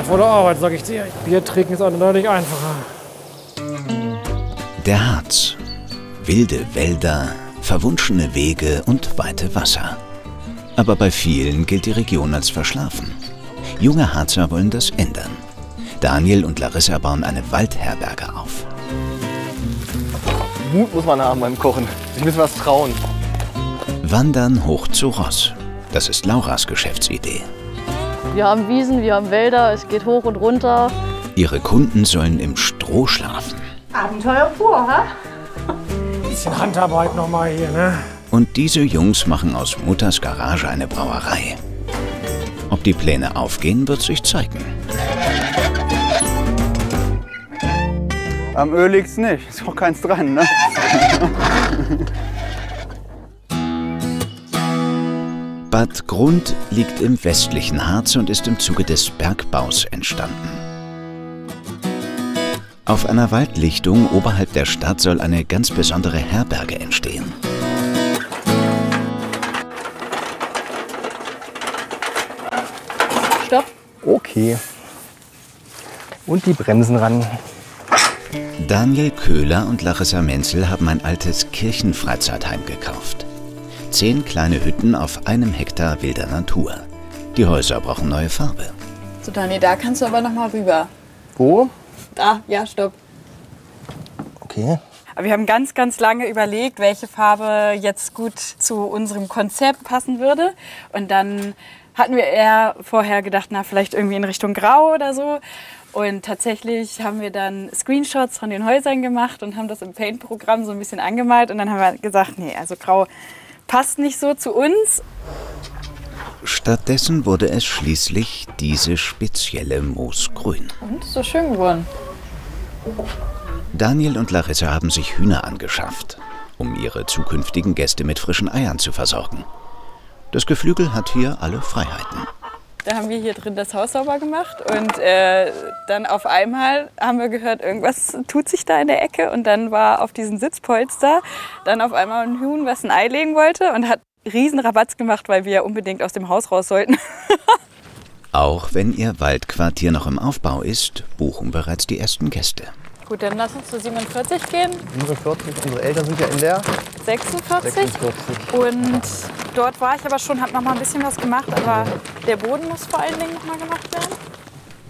Tag voller Arbeit, sag ich dir. Bier trinken ist auch deutlich einfacher. Der Harz. Wilde Wälder, verwunschene Wege und weite Wasser. Aber bei vielen gilt die Region als verschlafen. Junge Harzer wollen das ändern. Daniel und Larissa bauen eine Waldherberge auf. Mut muss man haben beim Kochen. Ich muss was trauen. Wandern hoch zu Ross. Das ist Lauras Geschäftsidee. Wir haben Wiesen, wir haben Wälder, es geht hoch und runter. Ihre Kunden sollen im Stroh schlafen. Abenteuer pur, ha? Bisschen Handarbeit nochmal hier, ne? Und diese Jungs machen aus Mutters Garage eine Brauerei. Ob die Pläne aufgehen, wird sich zeigen. Am Öl liegt's nicht, ist auch keins dran, ne? Bad Grund liegt im westlichen Harz und ist im Zuge des Bergbaus entstanden. Auf einer Waldlichtung oberhalb der Stadt soll eine ganz besondere Herberge entstehen. Stopp. Okay. Und die Bremsen ran. Daniel Köhler und Larissa Menzel haben ein altes Kirchenfreizeitheim gekauft. 10 kleine Hütten auf einem Hektar wilder Natur. Die Häuser brauchen neue Farbe. So, Daniel, da kannst du aber noch mal rüber. Wo? Da, ja, stopp. Okay. Aber wir haben ganz, ganz lange überlegt, welche Farbe jetzt gut zu unserem Konzept passen würde. Und dann hatten wir eher vorher gedacht, na, vielleicht irgendwie in Richtung Grau oder so. Und tatsächlich haben wir dann Screenshots von den Häusern gemacht und haben das im Paint-Programm so ein bisschen angemalt. Und dann haben wir gesagt, nee, also Grau passt nicht so zu uns. Stattdessen wurde es schließlich diese spezielle Moosgrün. Und so schön geworden. Daniel und Larissa haben sich Hühner angeschafft, um ihre zukünftigen Gäste mit frischen Eiern zu versorgen. Das Geflügel hat hier alle Freiheiten. Da haben wir hier drin das Haus sauber gemacht und dann auf einmal haben wir gehört, irgendwas tut sich da in der Ecke, und dann war auf diesem Sitzpolster dann auf einmal ein Huhn, was ein Ei legen wollte, und hat riesen Rabatz gemacht, weil wir ja unbedingt aus dem Haus raus sollten. Auch wenn ihr Waldquartier noch im Aufbau ist, buchen bereits die ersten Gäste. Gut, dann lass uns zu 47 gehen. 47, unsere Eltern sind ja in der 46. Und dort war ich aber schon, habe noch mal ein bisschen was gemacht, aber der Boden muss vor allen Dingen noch mal gemacht werden.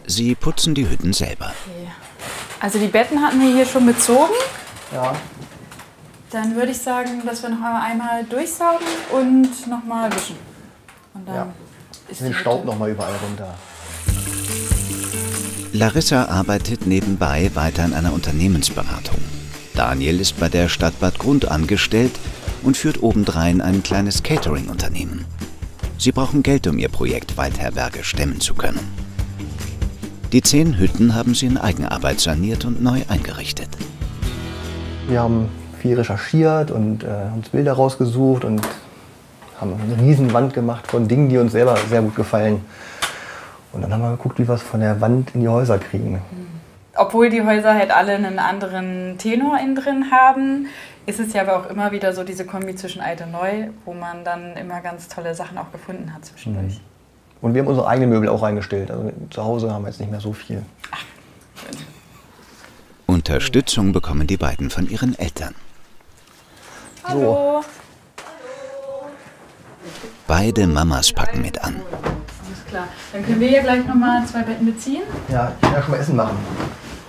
Sie putzen die Hütten selber. Okay. Also die Betten hatten wir hier schon bezogen. Ja. Dann würde ich sagen, dass wir noch einmal durchsaugen und noch mal wischen. Und dann ist den Staub noch mal überall runter. Larissa arbeitet nebenbei weiter in einer Unternehmensberatung. Daniel ist bei der Stadt Bad Grund angestellt und führt obendrein ein kleines Catering-Unternehmen. Sie brauchen Geld, um ihr Projekt Waldherberge stemmen zu können. Die 10 Hütten haben sie in Eigenarbeit saniert und neu eingerichtet. Wir haben viel recherchiert und uns Bilder rausgesucht und haben eine Riesenwand gemacht von Dingen, die uns selber sehr gut gefallen. Und dann haben wir geguckt, wie wir es von der Wand in die Häuser kriegen. Obwohl die Häuser halt alle einen anderen Tenor innen drin haben, ist es ja aber auch immer wieder so diese Kombi zwischen alt und neu, wo man dann immer ganz tolle Sachen auch gefunden hat zwischendurch. Mhm. Und wir haben unsere eigenen Möbel auch reingestellt. Also zu Hause haben wir jetzt nicht mehr so viel. Ach, schön. Unterstützung bekommen die beiden von ihren Eltern. Hallo. So. Beide Mamas packen mit an. Klar. Dann können wir hier gleich nochmal 2 Betten beziehen. Ja, ich kann schon mal Essen machen.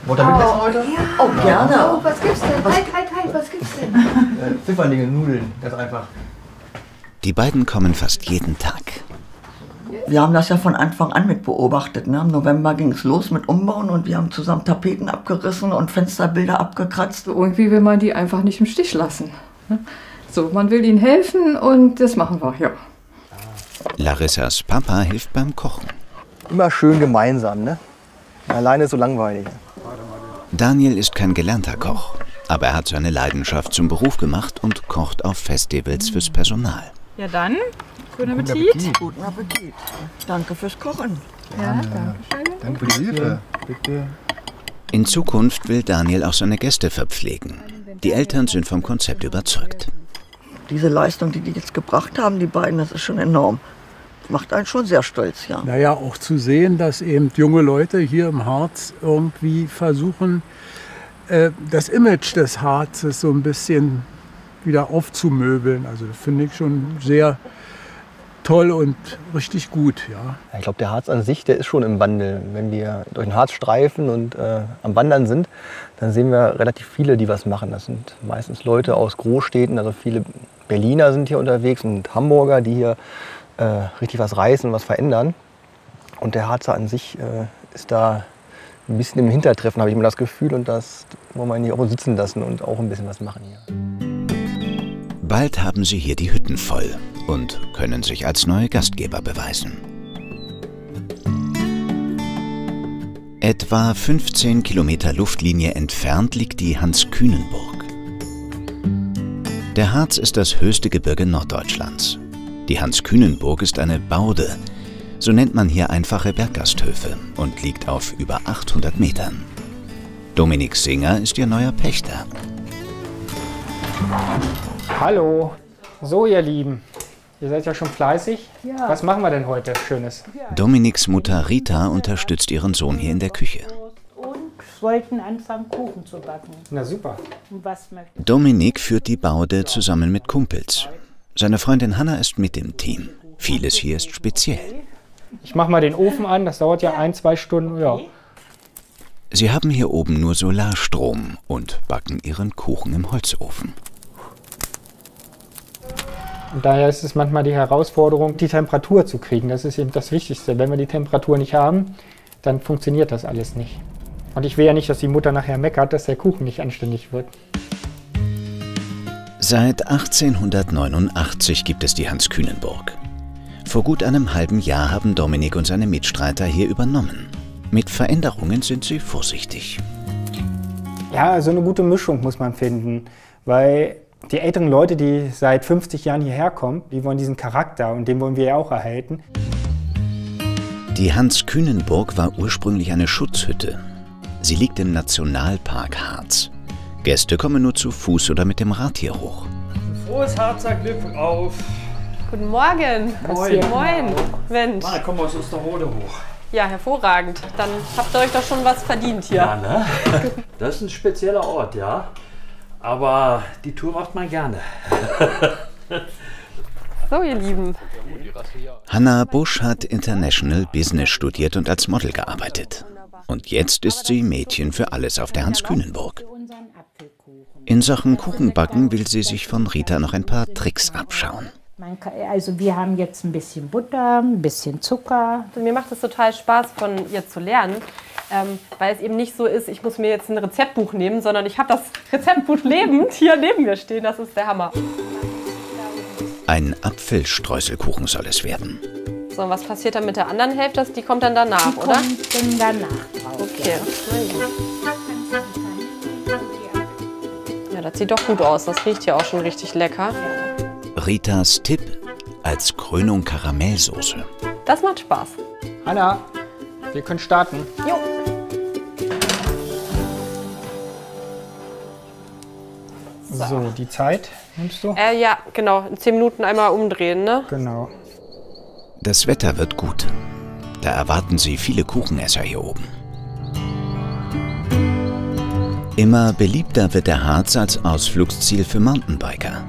Wollt ihr Mittagessen heute? Ja. Oh, gerne. Oh, was gibt's denn? Halt, was gibt's denn? Pfifferlinge, Nudeln, ganz einfach. Die beiden kommen fast jeden Tag. Wir haben das ja von Anfang an mit beobachtet. Ne? Im November ging es los mit Umbauen und wir haben zusammen Tapeten abgerissen und Fensterbilder abgekratzt. Irgendwie will man die einfach nicht im Stich lassen. Ne? So, man will ihnen helfen und das machen wir, ja. Larissas Papa hilft beim Kochen. Immer schön gemeinsam, ne? Alleine ist so langweilig. Daniel ist kein gelernter Koch, aber er hat seine Leidenschaft zum Beruf gemacht und kocht auf Festivals fürs Personal. Ja dann, guten Appetit. Guten Appetit. Danke fürs Kochen. Ja, danke. Danke für die Hilfe. Bitte. In Zukunft will Daniel auch seine Gäste verpflegen. Die Eltern sind vom Konzept überzeugt. Diese Leistung, die die jetzt gebracht haben, die beiden, das ist schon enorm. macht einen schon sehr stolz, ja. Naja, auch zu sehen, dass eben junge Leute hier im Harz irgendwie versuchen, das Image des Harzes so ein bisschen wieder aufzumöbeln. Also das finde ich schon sehr toll und richtig gut, ja. Ich glaube, der Harz an sich, der ist schon im Wandel. Wenn wir durch den Harz streifen und am Wandern sind, dann sehen wir relativ viele, die was machen. Das sind meistens Leute aus Großstädten, also viele Berliner sind hier unterwegs und Hamburger, die hier richtig was reißen, was verändern. Und der Harzer an sich ist da ein bisschen im Hintertreffen, habe ich immer das Gefühl. Und das wollen wir hier auch sitzen lassen und auch ein bisschen was machen hier. Bald haben sie hier die Hütten voll und können sich als neue Gastgeber beweisen. Etwa 15 Kilometer Luftlinie entfernt liegt die Hanskühnenburg. Der Harz ist das höchste Gebirge Norddeutschlands. Die Hanskühnenburg ist eine Baude, so nennt man hier einfache Berggasthöfe, und liegt auf über 800 Metern. Dominik Singer ist ihr neuer Pächter. Hallo, so ihr Lieben, ihr seid ja schon fleißig. Ja. Was machen wir denn heute Schönes? Dominiks Mutter Rita unterstützt ihren Sohn hier in der Küche. Und wollten anfangen, Kuchen zu backen. Na super. Dominik führt die Baude zusammen mit Kumpels. Seine Freundin Hanna ist mit im Team. Vieles hier ist speziell. Ich mache mal den Ofen an, das dauert ja 1-2 Stunden. Ja. Sie haben hier oben nur Solarstrom und backen ihren Kuchen im Holzofen. Und daher ist es manchmal die Herausforderung, die Temperatur zu kriegen. Das ist eben das Wichtigste. Wenn wir die Temperatur nicht haben, dann funktioniert das alles nicht. Und ich will ja nicht, dass die Mutter nachher meckert, dass der Kuchen nicht anständig wird. Seit 1889 gibt es die Hanskühnenburg. Vor gut einem halben Jahr haben Dominik und seine Mitstreiter hier übernommen. Mit Veränderungen sind sie vorsichtig. Ja, so eine gute Mischung muss man finden, weil die älteren Leute, die seit 50 Jahren hierher kommen, die wollen diesen Charakter und den wollen wir ja auch erhalten. Die Hanskühnenburg war ursprünglich eine Schutzhütte. Sie liegt im Nationalpark Harz. Gäste kommen nur zu Fuß oder mit dem Rad hier hoch. Frohes Harzer Glück auf! Guten Morgen! Moin! Moin. Mensch! Na, komm aus Osterode hoch. Ja, hervorragend. Dann habt ihr euch doch schon was verdient hier. Ja, ne? Das ist ein spezieller Ort, ja. Aber die Tour macht man gerne. So, ihr Lieben. Hanna Busch hat International Business studiert und als Model gearbeitet. Und jetzt ist sie Mädchen für alles auf der Hanskühnenburg. In Sachen Kuchenbacken will sie sich von Rita noch ein paar Tricks abschauen. Also wir haben jetzt ein bisschen Butter, ein bisschen Zucker. Mir macht es total Spaß, von ihr zu lernen. Weil es eben nicht so ist, ich muss mir jetzt ein Rezeptbuch nehmen, sondern ich habe das Rezeptbuch lebend hier neben mir stehen. Das ist der Hammer. Ein Apfelstreuselkuchen soll es werden. So, und was passiert dann mit der anderen Hälfte? Die kommt dann danach, oder? Die kommt dann danach drauf. Okay. Ja, das sieht doch gut aus. Das riecht ja auch schon richtig lecker. Ritas Tipp: als Krönung Karamellsoße. Das macht Spaß. Hanna, wir können starten. Jo. So, die Zeit nimmst du? Ja, genau. In 10 Minuten einmal umdrehen, ne? Genau. Das Wetter wird gut. Da erwarten sie viele Kuchenesser hier oben. Immer beliebter wird der Harz als Ausflugsziel für Mountainbiker.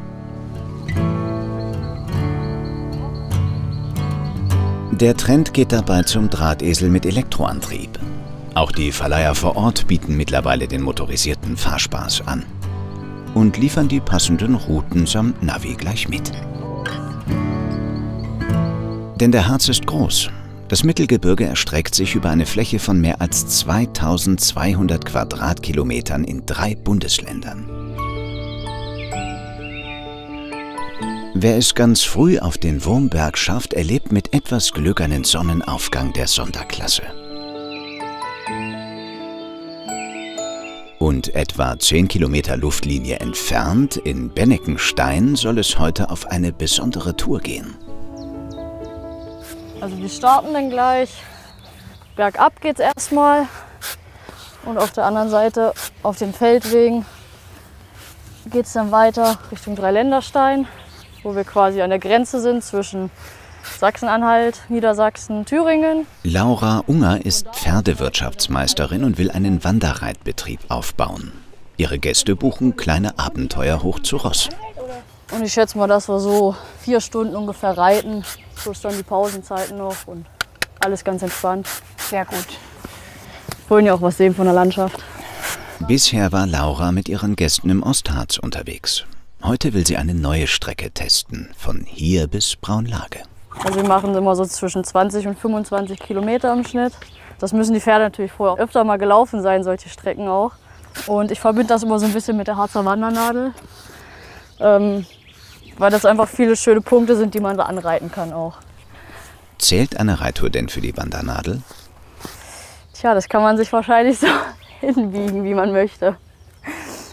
Der Trend geht dabei zum Drahtesel mit Elektroantrieb. Auch die Verleiher vor Ort bieten mittlerweile den motorisierten Fahrspaß an und liefern die passenden Routen samt Navi gleich mit. Denn der Harz ist groß. Das Mittelgebirge erstreckt sich über eine Fläche von mehr als 2200 Quadratkilometern in 3 Bundesländern. Wer es ganz früh auf den Wurmberg schafft, erlebt mit etwas Glück einen Sonnenaufgang der Sonderklasse. Und etwa 10 Kilometer Luftlinie entfernt, in Benneckenstein, soll es heute auf eine besondere Tour gehen. Also wir starten dann gleich. Bergab geht's erstmal. Und auf der anderen Seite, auf den Feldwegen, geht's dann weiter Richtung Dreiländerstein, wo wir quasi an der Grenze sind zwischen Sachsen-Anhalt, Niedersachsen, Thüringen. Laura Unger ist Pferdewirtschaftsmeisterin und will einen Wanderreitbetrieb aufbauen. Ihre Gäste buchen kleine Abenteuer hoch zu Ross. Und ich schätze mal, dass wir so 4 Stunden ungefähr reiten, plus dann die Pausenzeiten noch und alles ganz entspannt. Sehr gut. Wollen ja auch was sehen von der Landschaft. Bisher war Laura mit ihren Gästen im Ostharz unterwegs. Heute will sie eine neue Strecke testen, von hier bis Braunlage. Also wir machen immer so zwischen 20 und 25 Kilometer im Schnitt. Das müssen die Pferde natürlich vorher auch öfter mal gelaufen sein, solche Strecken auch. Und ich verbinde das immer so ein bisschen mit der Harzer Wandernadel, weil das einfach viele schöne Punkte sind, die man da anreiten kann auch. Zählt eine Reittour denn für die Wandernadel? Tja, das kann man sich wahrscheinlich so hinbiegen, wie man möchte.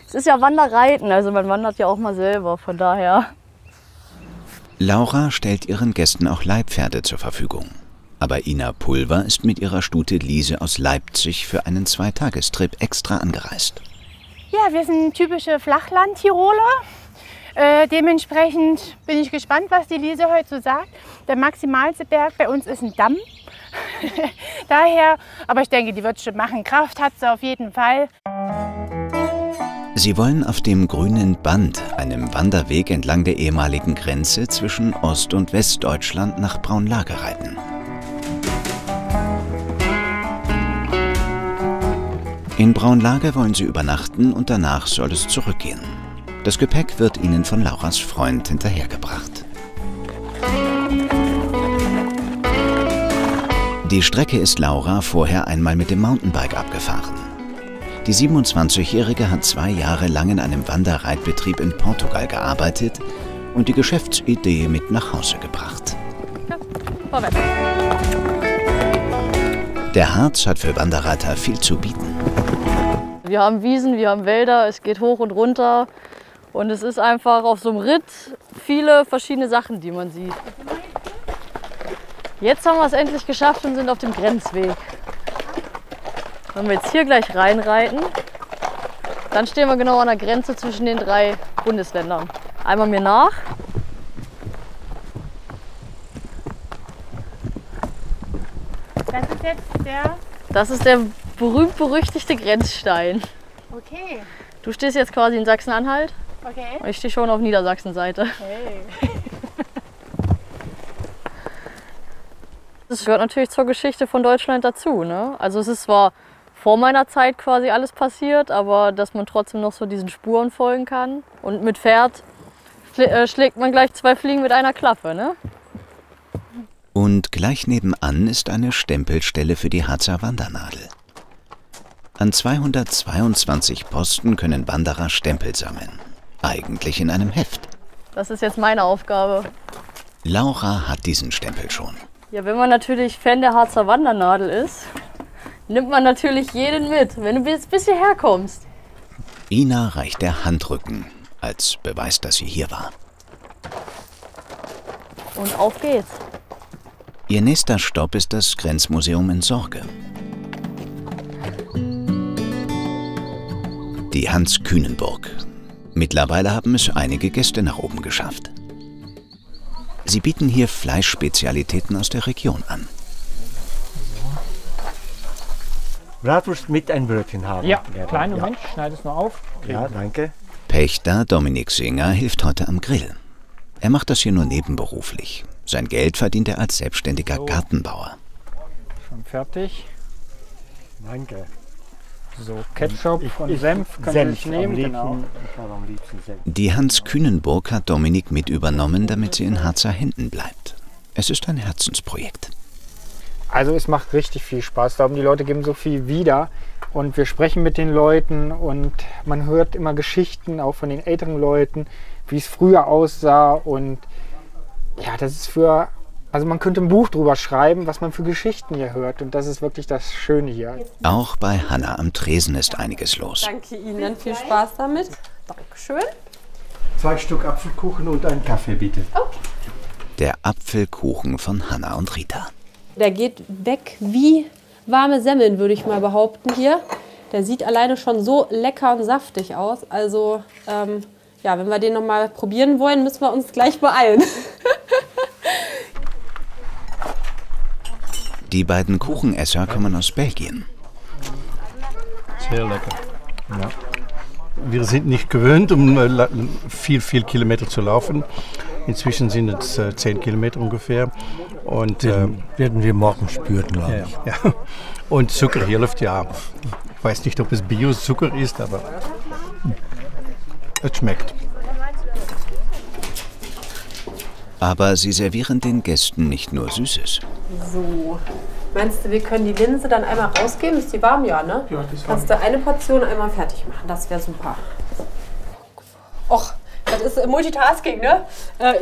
Es ist ja Wanderreiten, also man wandert ja auch mal selber, von daher. Laura stellt ihren Gästen auch Leihpferde zur Verfügung. Aber Ina Pulver ist mit ihrer Stute Lise aus Leipzig für einen 2-Tagestrip extra angereist. Ja, wir sind typische Flachland-Tiroler. Dementsprechend bin ich gespannt, was die Lise heute so sagt. Der maximalste Berg bei uns ist ein Damm. Daher, aber ich denke, die wird es schon machen. Kraft hat sie auf jeden Fall. Sie wollen auf dem grünen Band, einem Wanderweg entlang der ehemaligen Grenze zwischen Ost- und Westdeutschland, nach Braunlage reiten. In Braunlage wollen sie übernachten und danach soll es zurückgehen. Das Gepäck wird ihnen von Lauras Freund hinterhergebracht. Die Strecke ist Laura vorher einmal mit dem Mountainbike abgefahren. Die 27-Jährige hat 2 Jahre lang in einem Wanderreitbetrieb in Portugal gearbeitet und die Geschäftsidee mit nach Hause gebracht. Der Harz hat für Wanderreiter viel zu bieten. Wir haben Wiesen, wir haben Wälder, es geht hoch und runter. Und es ist einfach auf so einem Ritt viele verschiedene Sachen, die man sieht. Jetzt haben wir es endlich geschafft und sind auf dem Grenzweg. Wenn wir jetzt hier gleich reinreiten, dann stehen wir genau an der Grenze zwischen den 3 Bundesländern. Einmal mir nach. Das ist jetzt der? Das ist der berühmt-berüchtigte Grenzstein. Okay. Du stehst jetzt quasi in Sachsen-Anhalt. Okay. Und ich stehe schon auf Niedersachsen-Seite. Okay. Das gehört natürlich zur Geschichte von Deutschland dazu, ne? Also es ist zwar vor meiner Zeit quasi alles passiert, aber dass man trotzdem noch so diesen Spuren folgen kann. Und mit Pferd schlägt man gleich 2 Fliegen mit einer Klappe, ne? Und gleich nebenan ist eine Stempelstelle für die Harzer Wandernadel. An 222 Posten können Wanderer Stempel sammeln. Eigentlich in einem Heft. Das ist jetzt meine Aufgabe. Laura hat diesen Stempel schon. Ja, wenn man natürlich Fan der Harzer Wandernadel ist, nimmt man natürlich jeden mit, wenn du jetzt bis hierher kommst. Ina reicht der Handrücken als Beweis, dass sie hier war. Und auf geht's. Ihr nächster Stopp ist das Grenzmuseum in Sorge. Die Hanskühnenburg. Mittlerweile haben es einige Gäste nach oben geschafft. Sie bieten hier Fleischspezialitäten aus der Region an. Bratwurst mit ein Brötchen haben. Ja, kleinen Moment, ja. Schneide es nur auf. Ja, danke. Pächter Dominik Singer hilft heute am Grill. Er macht das hier nur nebenberuflich. Sein Geld verdient er als selbstständiger Gartenbauer. Schon fertig. Danke. So, Ketchup und Senf können Sie nehmen. Genau. Die Hanskühnenburg hat Dominik mit übernommen, damit sie in Harzer Händen bleibt. Es ist ein Herzensprojekt. Also es macht richtig viel Spaß. Da haben die Leute geben so viel wieder. Und wir sprechen mit den Leuten und man hört immer Geschichten, auch von den älteren Leuten, wie es früher aussah. Und ja, das ist für... Also man könnte ein Buch drüber schreiben, was man für Geschichten hier hört. Und das ist wirklich das Schöne hier. Auch bei Hanna am Tresen ist einiges los. Danke Ihnen, viel Spaß damit. Dankeschön. 2 Stück Apfelkuchen und einen Kaffee, bitte. Okay. Der Apfelkuchen von Hanna und Rita. Der geht weg wie warme Semmeln, würde ich mal behaupten hier. Der sieht alleine schon so lecker und saftig aus. Also ja, wenn wir den noch mal probieren wollen, müssen wir uns gleich beeilen. Die beiden Kuchenesser kommen aus Belgien. Sehr lecker. Ja. Wir sind nicht gewöhnt, um viel Kilometer zu laufen. Inzwischen sind es 10 Kilometer ungefähr. Und werden wir morgen spüren, glaube ich. Ja, ja. Und Zucker hier läuft ja. Ich weiß nicht, ob es Bio-Zucker ist, aber es schmeckt. Aber sie servieren den Gästen nicht nur Süßes. So. Meinst du, wir können die Linse dann einmal rausgeben? Ist die warm, ja, ne? Ja, die ist warm. Kannst du eine Portion einmal fertig machen, das wäre super. Och, das ist Multitasking, ne?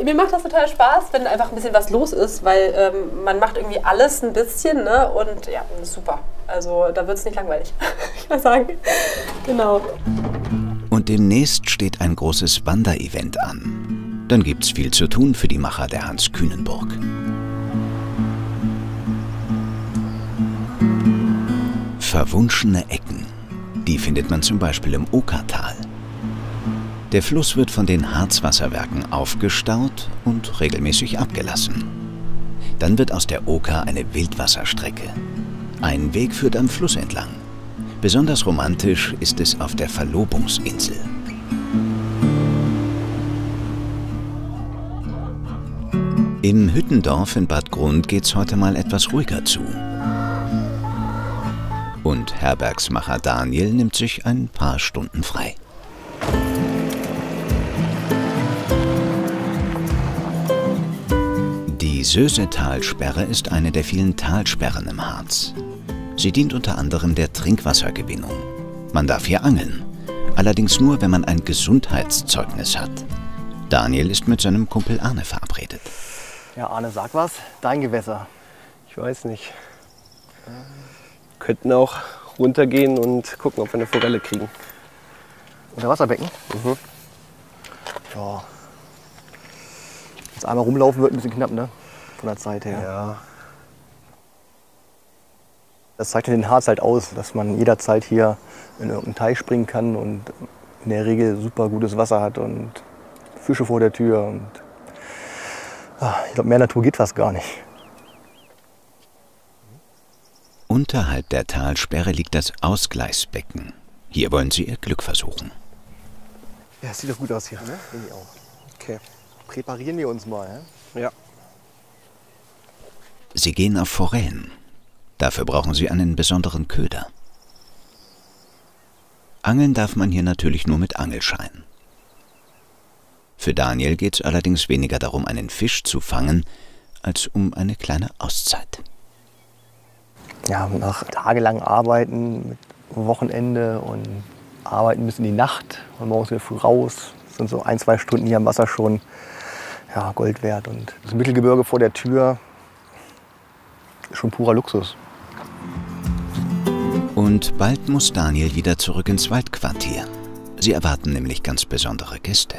Mir macht das total Spaß, wenn einfach ein bisschen was los ist, weil man macht irgendwie alles ein bisschen, ne? Und ja, super. Also da wird es nicht langweilig, ich muss sagen. Genau. Und demnächst steht ein großes Wanderevent an. Dann gibt's viel zu tun für die Macher der Hanskühnenburg. Verwunschene Ecken. Die findet man zum Beispiel im Okertal. Der Fluss wird von den Harzwasserwerken aufgestaut und regelmäßig abgelassen. Dann wird aus der Oker eine Wildwasserstrecke. Ein Weg führt am Fluss entlang. Besonders romantisch ist es auf der Verlobungsinsel. Im Hüttendorf in Bad Grund geht's heute mal etwas ruhiger zu. Und Herbergsmacher Daniel nimmt sich ein paar Stunden frei. Die Söse-Talsperre ist eine der vielen Talsperren im Harz. Sie dient unter anderem der Trinkwassergewinnung. Man darf hier angeln, allerdings nur, wenn man ein Gesundheitszeugnis hat. Daniel ist mit seinem Kumpel Arne verabredet. Ja, Arne, sag was. Dein Gewässer. Ich weiß nicht. Wir könnten auch runtergehen und gucken, ob wir eine Forelle kriegen. Unter Wasserbecken? Mhm. Ja. Jetzt einmal rumlaufen wird ein bisschen knapp, ne? Von der Zeit her. Ja. Das zeichnet den Harz halt aus, dass man jederzeit hier in irgendeinen Teich springen kann und in der Regel super gutes Wasser hat und Fische vor der Tür. Und ich glaube, mehr Natur geht fast gar nicht. Unterhalb der Talsperre liegt das Ausgleichsbecken. Hier wollen sie ihr Glück versuchen. Ja, sieht doch gut aus hier. Ne? Finde ich auch. Okay. Präparieren wir uns mal. He? Ja. Sie gehen auf Forellen. Dafür brauchen sie einen besonderen Köder. Angeln darf man hier natürlich nur mit Angelschein. Für Daniel geht es allerdings weniger darum, einen Fisch zu fangen, als um eine kleine Auszeit. Ja, nach tagelang Arbeiten, mit Wochenende und Arbeiten bis in die Nacht und morgens wieder früh raus. Das sind so 1-2 Stunden hier am Wasser schon, ja, Gold wert. Und das Mittelgebirge vor der Tür ist schon purer Luxus. Und bald muss Daniel wieder zurück ins Waldquartier. Sie erwarten nämlich ganz besondere Gäste.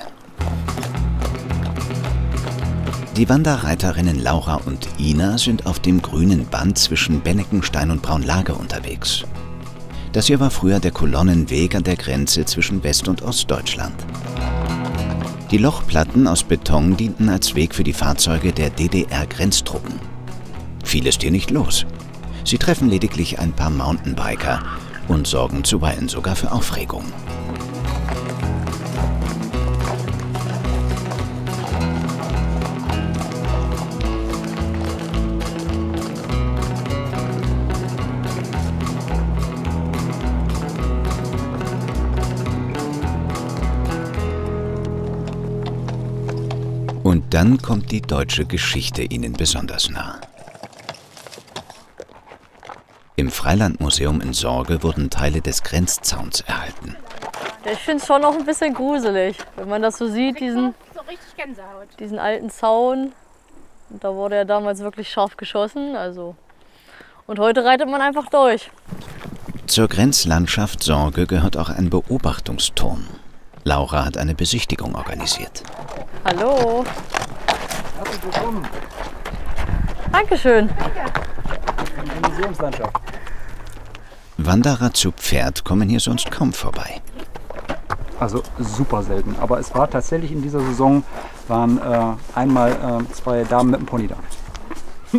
Die Wanderreiterinnen Laura und Ina sind auf dem grünen Band zwischen Benneckenstein und Braunlage unterwegs. Das hier war früher der Kolonnenweg an der Grenze zwischen West- und Ostdeutschland. Die Lochplatten aus Beton dienten als Weg für die Fahrzeuge der DDR-Grenztruppen. Viel ist hier nicht los. Sie treffen lediglich ein paar Mountainbiker und sorgen zuweilen sogar für Aufregung. Und dann kommt die deutsche Geschichte ihnen besonders nah. Im Freilandmuseum in Sorge wurden Teile des Grenzzauns erhalten. Ich finde es schon noch ein bisschen gruselig, wenn man das so sieht, diesen alten Zaun. Und da wurde ja damals wirklich scharf geschossen. Also. Und heute reitet man einfach durch. Zur Grenzlandschaft Sorge gehört auch ein Beobachtungsturm. Laura hat eine Besichtigung organisiert. Hallo. Herzlich willkommen. Dankeschön. Danke. Die Museumslandschaft. Wanderer zu Pferd kommen hier sonst kaum vorbei. Also super selten. Aber es war tatsächlich in dieser Saison, waren einmal zwei Damen mit dem Pony da.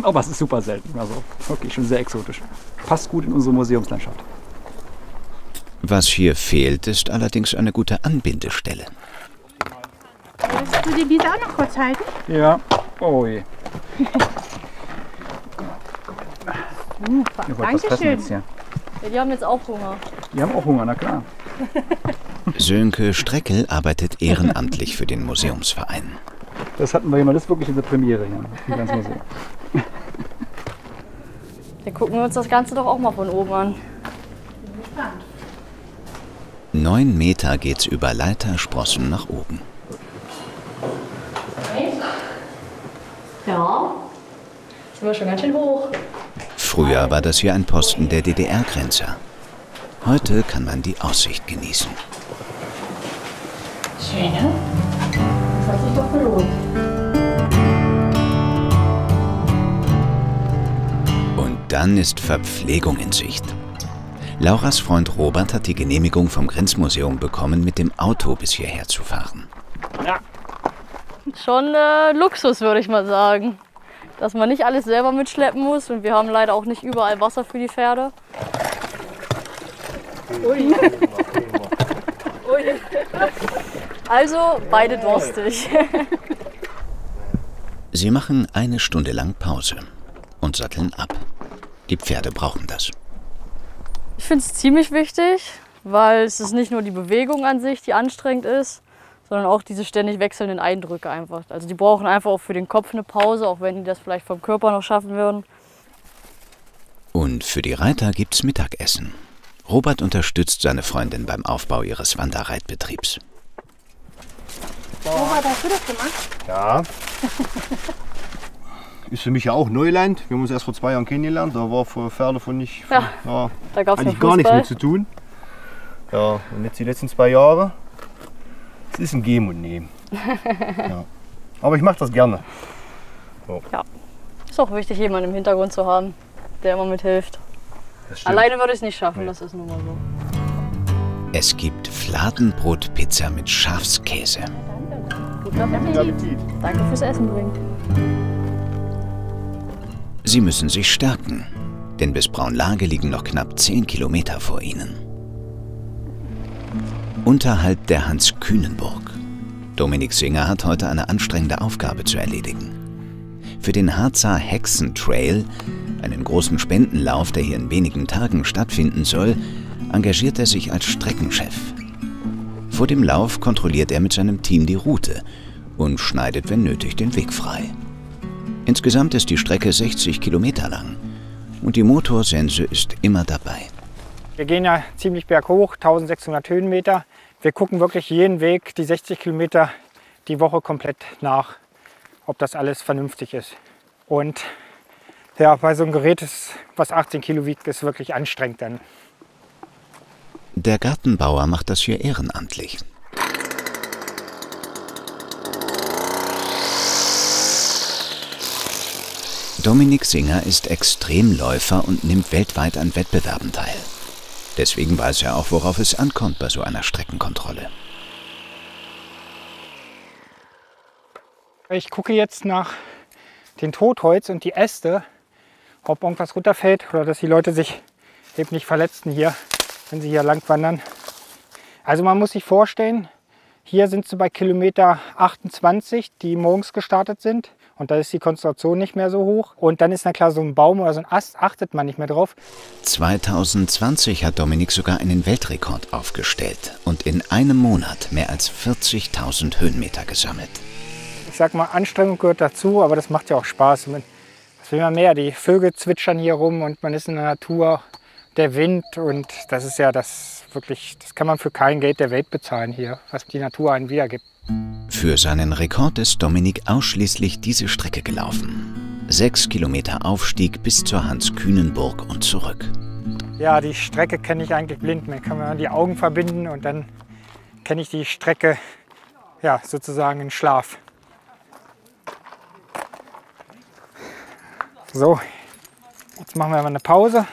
Aber es ist super selten. Also wirklich schon sehr exotisch. Passt gut in unsere Museumslandschaft. Was hier fehlt, ist allerdings eine gute Anbindestelle. Willst du die Lise auch noch kurz halten? Ja. Oh je. Super. Dankeschön. Ja, die haben jetzt auch Hunger. Die haben auch Hunger, na klar. Sönke Streckel arbeitet ehrenamtlich für den Museumsverein. Das hatten wir immer, das ist wirklich unsere Premiere hier im ganzen Museum. Dann gucken wir uns das Ganze doch auch mal von oben an. 9 Meter geht's über Leitersprossen nach oben. Ja, sind wir schon ganz schön hoch. Früher war das hier ein Posten der DDR-Grenzer. Heute kann man die Aussicht genießen. Schön, ne? Das hat sich doch gelohnt. Und dann ist Verpflegung in Sicht. Lauras Freund Robert hat die Genehmigung vom Grenzmuseum bekommen, mit dem Auto bis hierher zu fahren. Ja. Schon Luxus, würde ich mal sagen. Dass man nicht alles selber mitschleppen muss. Und wir haben leider auch nicht überall Wasser für die Pferde. Ui. Ui. Also beide durstig. Sie machen 1 Stunde lang Pause und satteln ab. Die Pferde brauchen das. Ich finde es ziemlich wichtig, weil es ist nicht nur die Bewegung an sich, die anstrengend ist, sondern auch diese ständig wechselnden Eindrücke einfach. Also die brauchen einfach auch für den Kopf eine Pause, auch wenn die das vielleicht vom Körper noch schaffen würden. Und für die Reiter gibt's Mittagessen. Robert unterstützt seine Freundin beim Aufbau ihres Wanderreitbetriebs. Robert, hast du das gemacht? Ja. Ist für mich ja auch Neuland. Wir haben uns erst vor 2 Jahren kennengelernt. Da war Pferde von nicht. Ja, ja, da gab es eigentlich gar nichts mit zu tun. Ja, und jetzt die letzten 2 Jahre. Es ist ein Geben und Nehmen. Ja. Aber ich mache das gerne. So. Ja, ist auch wichtig, jemanden im Hintergrund zu haben, der immer mithilft. Alleine würde ich es nicht schaffen, nee. Das ist nun mal so. Es gibt Fladenbrotpizza mit Schafskäse. Danke. Guten Appetit. Danke fürs Essen bringen. Sie müssen sich stärken, denn bis Braunlage liegen noch knapp 10 Kilometer vor ihnen. Unterhalb der Hanskühnenburg. Dominik Singer hat heute eine anstrengende Aufgabe zu erledigen. Für den Harzer Hexentrail, einen großen Spendenlauf, der hier in wenigen Tagen stattfinden soll, engagiert er sich als Streckenchef. Vor dem Lauf kontrolliert er mit seinem Team die Route und schneidet, wenn nötig, den Weg frei. Insgesamt ist die Strecke 60 Kilometer lang und die Motorsense ist immer dabei. Wir gehen ja ziemlich berghoch, 1600 Höhenmeter. Wir gucken wirklich jeden Weg, die 60 Kilometer die Woche komplett nach, ob das alles vernünftig ist. Und ja, bei so einem Gerät, was 18 Kilo wiegt, ist wirklich anstrengend dann. Der Gartenbauer macht das hier ehrenamtlich. Dominik Singer ist Extremläufer und nimmt weltweit an Wettbewerben teil. Deswegen weiß er auch, worauf es ankommt bei so einer Streckenkontrolle. Ich gucke jetzt nach den Totholz und die Äste, ob irgendwas runterfällt oder dass die Leute sich eben nicht verletzen hier, wenn sie hier lang wandern. Also man muss sich vorstellen, hier sind sie bei Kilometer 28, die morgens gestartet sind. Und da ist die Konzentration nicht mehr so hoch. Und dann ist na klar, so ein Baum oder so ein Ast achtet man nicht mehr drauf. 2020 hat Dominik sogar einen Weltrekord aufgestellt und in einem Monat mehr als 40.000 Höhenmeter gesammelt. Ich sag mal, Anstrengung gehört dazu, aber das macht ja auch Spaß. Was will man mehr? Die Vögel zwitschern hier rum und man ist in der Natur, der Wind. Und das ist ja das wirklich, das kann man für kein Geld der Welt bezahlen hier, was die Natur einen wiedergibt. Für seinen Rekord ist Dominik ausschließlich diese Strecke gelaufen. 6 Kilometer Aufstieg bis zur Hanskühnenburg und zurück. Ja, die Strecke kenne ich eigentlich blind. Mir kann man die Augen verbinden und dann kenne ich die Strecke, ja, sozusagen in Schlaf. So, jetzt machen wir mal eine Pause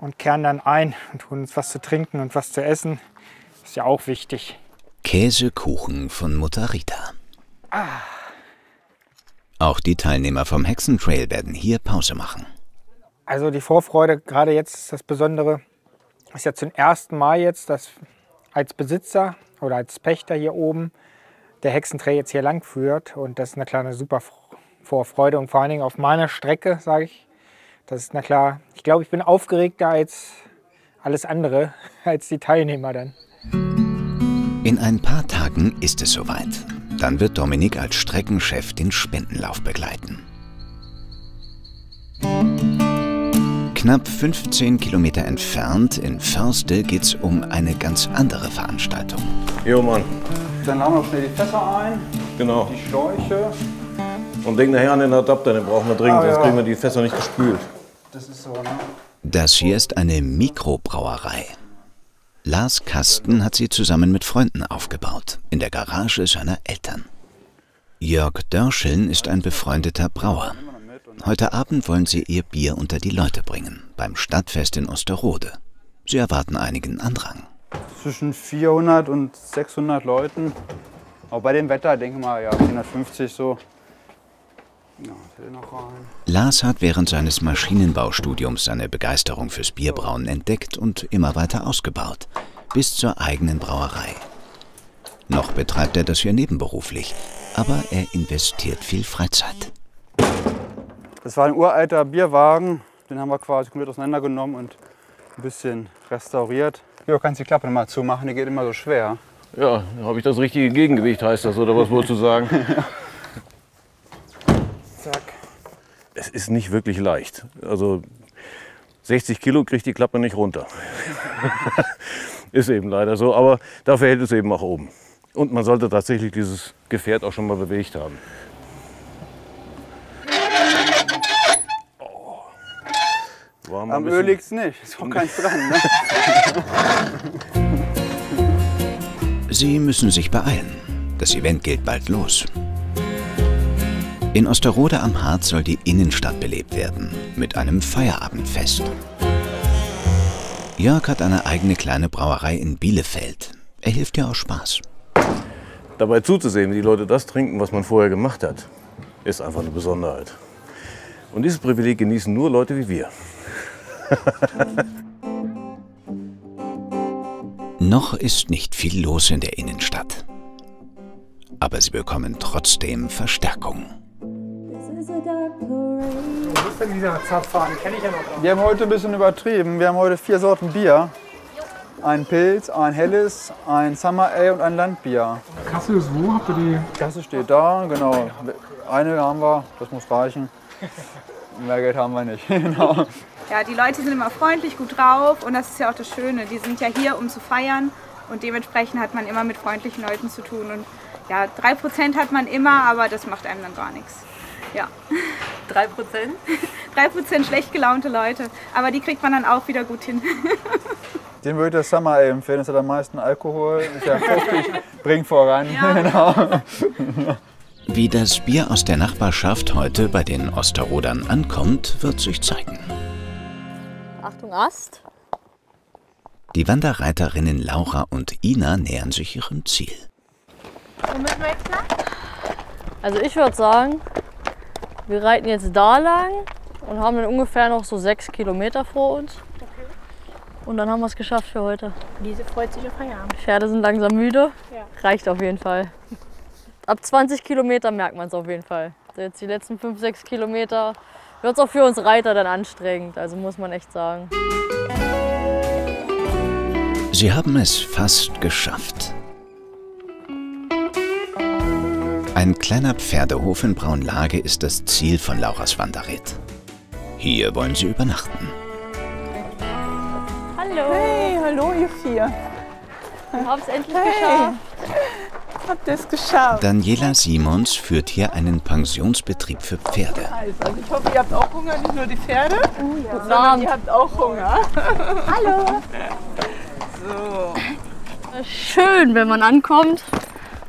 und kehren dann ein und holen uns was zu trinken und was zu essen. Ist ja auch wichtig. Käsekuchen von Mutter Rita. Ah. Auch die Teilnehmer vom Hexentrail werden hier Pause machen. Also die Vorfreude, gerade jetzt ist das Besondere, ist ja zum ersten Mal jetzt, dass als Besitzer oder als Pächter hier oben der Hexentrail jetzt hier lang führt. Und das ist eine kleine super Vorfreude und vor allen Dingen auf meiner Strecke, sage ich. Das ist na klar, ich glaube, ich bin aufgeregter als alles andere, als die Teilnehmer dann. In ein paar Tagen ist es soweit. Dann wird Dominik als Streckenchef den Spendenlauf begleiten. Knapp 15 Kilometer entfernt, in Förste, geht es um eine ganz andere Veranstaltung. Jo, Mann. Dann laden wir schnell die Fässer ein, genau. Die Schläuche. Und denk nachher an den Adapter, den brauchen wir dringend, sonst kriegen wir die Fässer nicht gespült. Das ist so, ne? Das hier ist eine Mikrobrauerei. Lars Kasten hat sie zusammen mit Freunden aufgebaut, in der Garage seiner Eltern. Jörg Dörscheln ist ein befreundeter Brauer. Heute Abend wollen sie ihr Bier unter die Leute bringen, beim Stadtfest in Osterode. Sie erwarten einigen Andrang. Zwischen 400 und 600 Leuten, auch bei dem Wetter, denke ich mal, ja, 450 so. Ja, noch rein. Lars hat während seines Maschinenbaustudiums seine Begeisterung fürs Bierbrauen entdeckt und immer weiter ausgebaut, bis zur eigenen Brauerei. Noch betreibt er das hier nebenberuflich, aber er investiert viel Freizeit. Das war ein uralter Bierwagen, den haben wir quasi komplett auseinandergenommen und ein bisschen restauriert. Ja, kannst die Klappe mal zumachen, die geht immer so schwer. Ja, habe ich das richtige Gegengewicht, heißt das, oder was wolltest du sagen? Zack. Es ist nicht wirklich leicht. Also 60 Kilo kriegt die Klappe nicht runter. Ist eben leider so, aber dafür hält es eben auch oben. Und man sollte tatsächlich dieses Gefährt auch schon mal bewegt haben. Am Öl liegt's nicht, ist auch keins dran. Ne? Sie müssen sich beeilen. Das Event geht bald los. In Osterode am Harz soll die Innenstadt belebt werden, mit einem Feierabendfest. Jörg hat eine eigene kleine Brauerei in Bielefeld. Er hilft ja aus Spaß. Dabei zuzusehen, wie die Leute das trinken, was man vorher gemacht hat, ist einfach eine Besonderheit. Und dieses Privileg genießen nur Leute wie wir. Noch ist nicht viel los in der Innenstadt. Aber sie bekommen trotzdem Verstärkung. Was ist denn dieser Zapfhahn? Kenn ich ja noch. Wir haben heute ein bisschen übertrieben. Wir haben heute 4 Sorten Bier. Ein Pilz, ein helles, ein Summer Ale und ein Landbier. Kasse ist wo? Habt ihr die? Kasse steht da, genau. Eine haben wir, das muss reichen. Mehr Geld haben wir nicht. Genau. Ja, die Leute sind immer freundlich, gut drauf und das ist ja auch das Schöne. Die sind ja hier, um zu feiern und dementsprechend hat man immer mit freundlichen Leuten zu tun. Und ja, 3% hat man immer, aber das macht einem dann gar nichts. Ja. 3%? 3% schlecht gelaunte Leute, aber die kriegt man dann auch wieder gut hin. Den würde ich das Summer Ale empfehlen, das hat am meisten Alkohol, ist ja fruchtig, bringt voran. Ja. Genau. Wie das Bier aus der Nachbarschaft heute bei den Osterodern ankommt, wird sich zeigen. Achtung, Ast! Die Wanderreiterinnen Laura und Ina nähern sich ihrem Ziel. Womit möchtest du? Also ich würde sagen, wir reiten jetzt da lang und haben dann ungefähr noch so 6 Kilometer vor uns. Okay. Und dann haben wir es geschafft für heute. Lise freut sich auf Feierabend. Pferde sind langsam müde. Ja. Reicht auf jeden Fall. Ab 20 Kilometer merkt man es auf jeden Fall. Jetzt die letzten 5, 6 Kilometer wird es auch für uns Reiter dann anstrengend, also muss man echt sagen. Sie haben es fast geschafft. Ein kleiner Pferdehof in Braunlage ist das Ziel von Lauras Wanderritt. Hier wollen sie übernachten. Hallo! Hey, hallo ihr 4! Wir haben es endlich geschafft! Habt ihr es geschafft? Daniela Simons führt hier einen Pensionsbetrieb für Pferde. Also, ich hoffe, ihr habt auch Hunger, nicht nur die Pferde, sondern ihr habt auch Hunger. Hallo! So. Schön, wenn man ankommt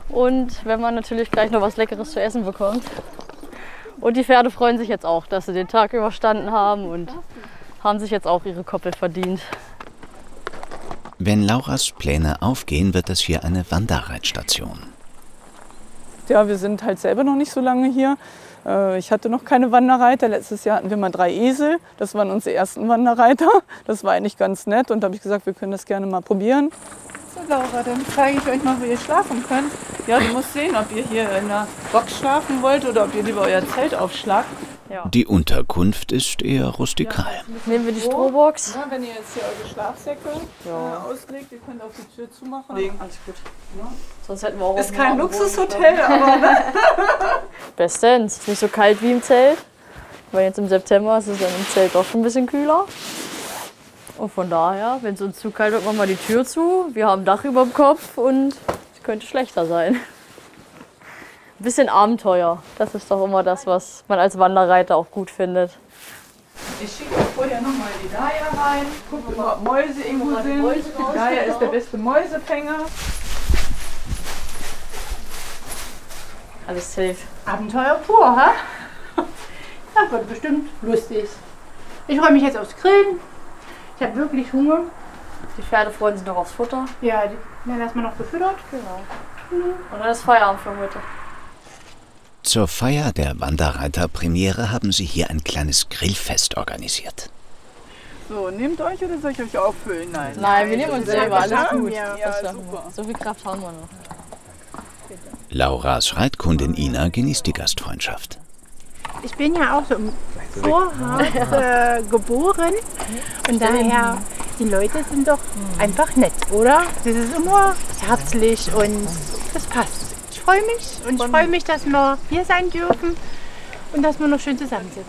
und wenn man natürlich gleich noch was Leckeres zu essen bekommt. Und die Pferde freuen sich jetzt auch, dass sie den Tag überstanden haben und haben sich jetzt auch ihre Koppel verdient. Wenn Lauras Pläne aufgehen, wird das hier eine Wanderreitstation. ja, wir sind halt selber noch nicht so lange hier. Ich hatte noch keine Wanderreiter. Letztes Jahr hatten wir mal 3 Esel. Das waren unsere ersten Wanderreiter. Das war eigentlich ganz nett. Und da habe ich gesagt, wir können das gerne mal probieren. So Laura, dann zeige ich euch mal, wo ihr schlafen könnt. Ja, du musst sehen, ob ihr hier in einer Box schlafen wollt oder ob ihr lieber euer Zelt aufschlagt. Ja. Die Unterkunft ist eher rustikal. Ja, nehmen wir die Strohbox. Ja, wenn ihr jetzt hier eure Schlafsäcke auslegt, ihr könnt auch die Tür zumachen. Ja, alles gut. Ja. Sonst hätten wir auch ist kein Luxushotel, aber... Bestens. Ist nicht so kalt wie im Zelt. Weil jetzt im September ist es dann im Zelt doch schon ein bisschen kühler. Und von daher, wenn es uns zu kalt wird, machen wir die Tür zu. Wir haben ein Dach über dem Kopf und es könnte schlechter sein. Ein bisschen Abenteuer. Das ist doch immer das, was man als Wanderreiter auch gut findet. Ich schicke vorher nochmal die Daya rein. Gucken wir mal, ob Mäuse irgendwo sind. Daya ist der beste Mäusefänger. Alles safe. Abenteuer pur, ha? Das wird bestimmt lustig. Ich freue mich jetzt aufs Grillen. Ich habe wirklich Hunger. Die Pferde freuen sich noch aufs Futter. Ja, die werden erstmal noch gefüttert. Genau. Und dann ist Feierabend für heute. Zur Feier der Wanderreiter-Premiere haben sie hier ein kleines Grillfest organisiert. So, nehmt euch oder soll ich euch auffüllen? Nein, nein, wir nehmen uns selber. Alles gut. Ja, super. So viel Kraft haben wir noch. Lauras Reitkundin Ina genießt die Gastfreundschaft. Ich bin ja auch so im Vorhaus geboren und daher, die Leute sind doch einfach nett, oder? Das ist immer herzlich und das passt. Ich freue mich und ich freue mich, dass wir hier sein dürfen und dass wir noch schön zusammensitzen.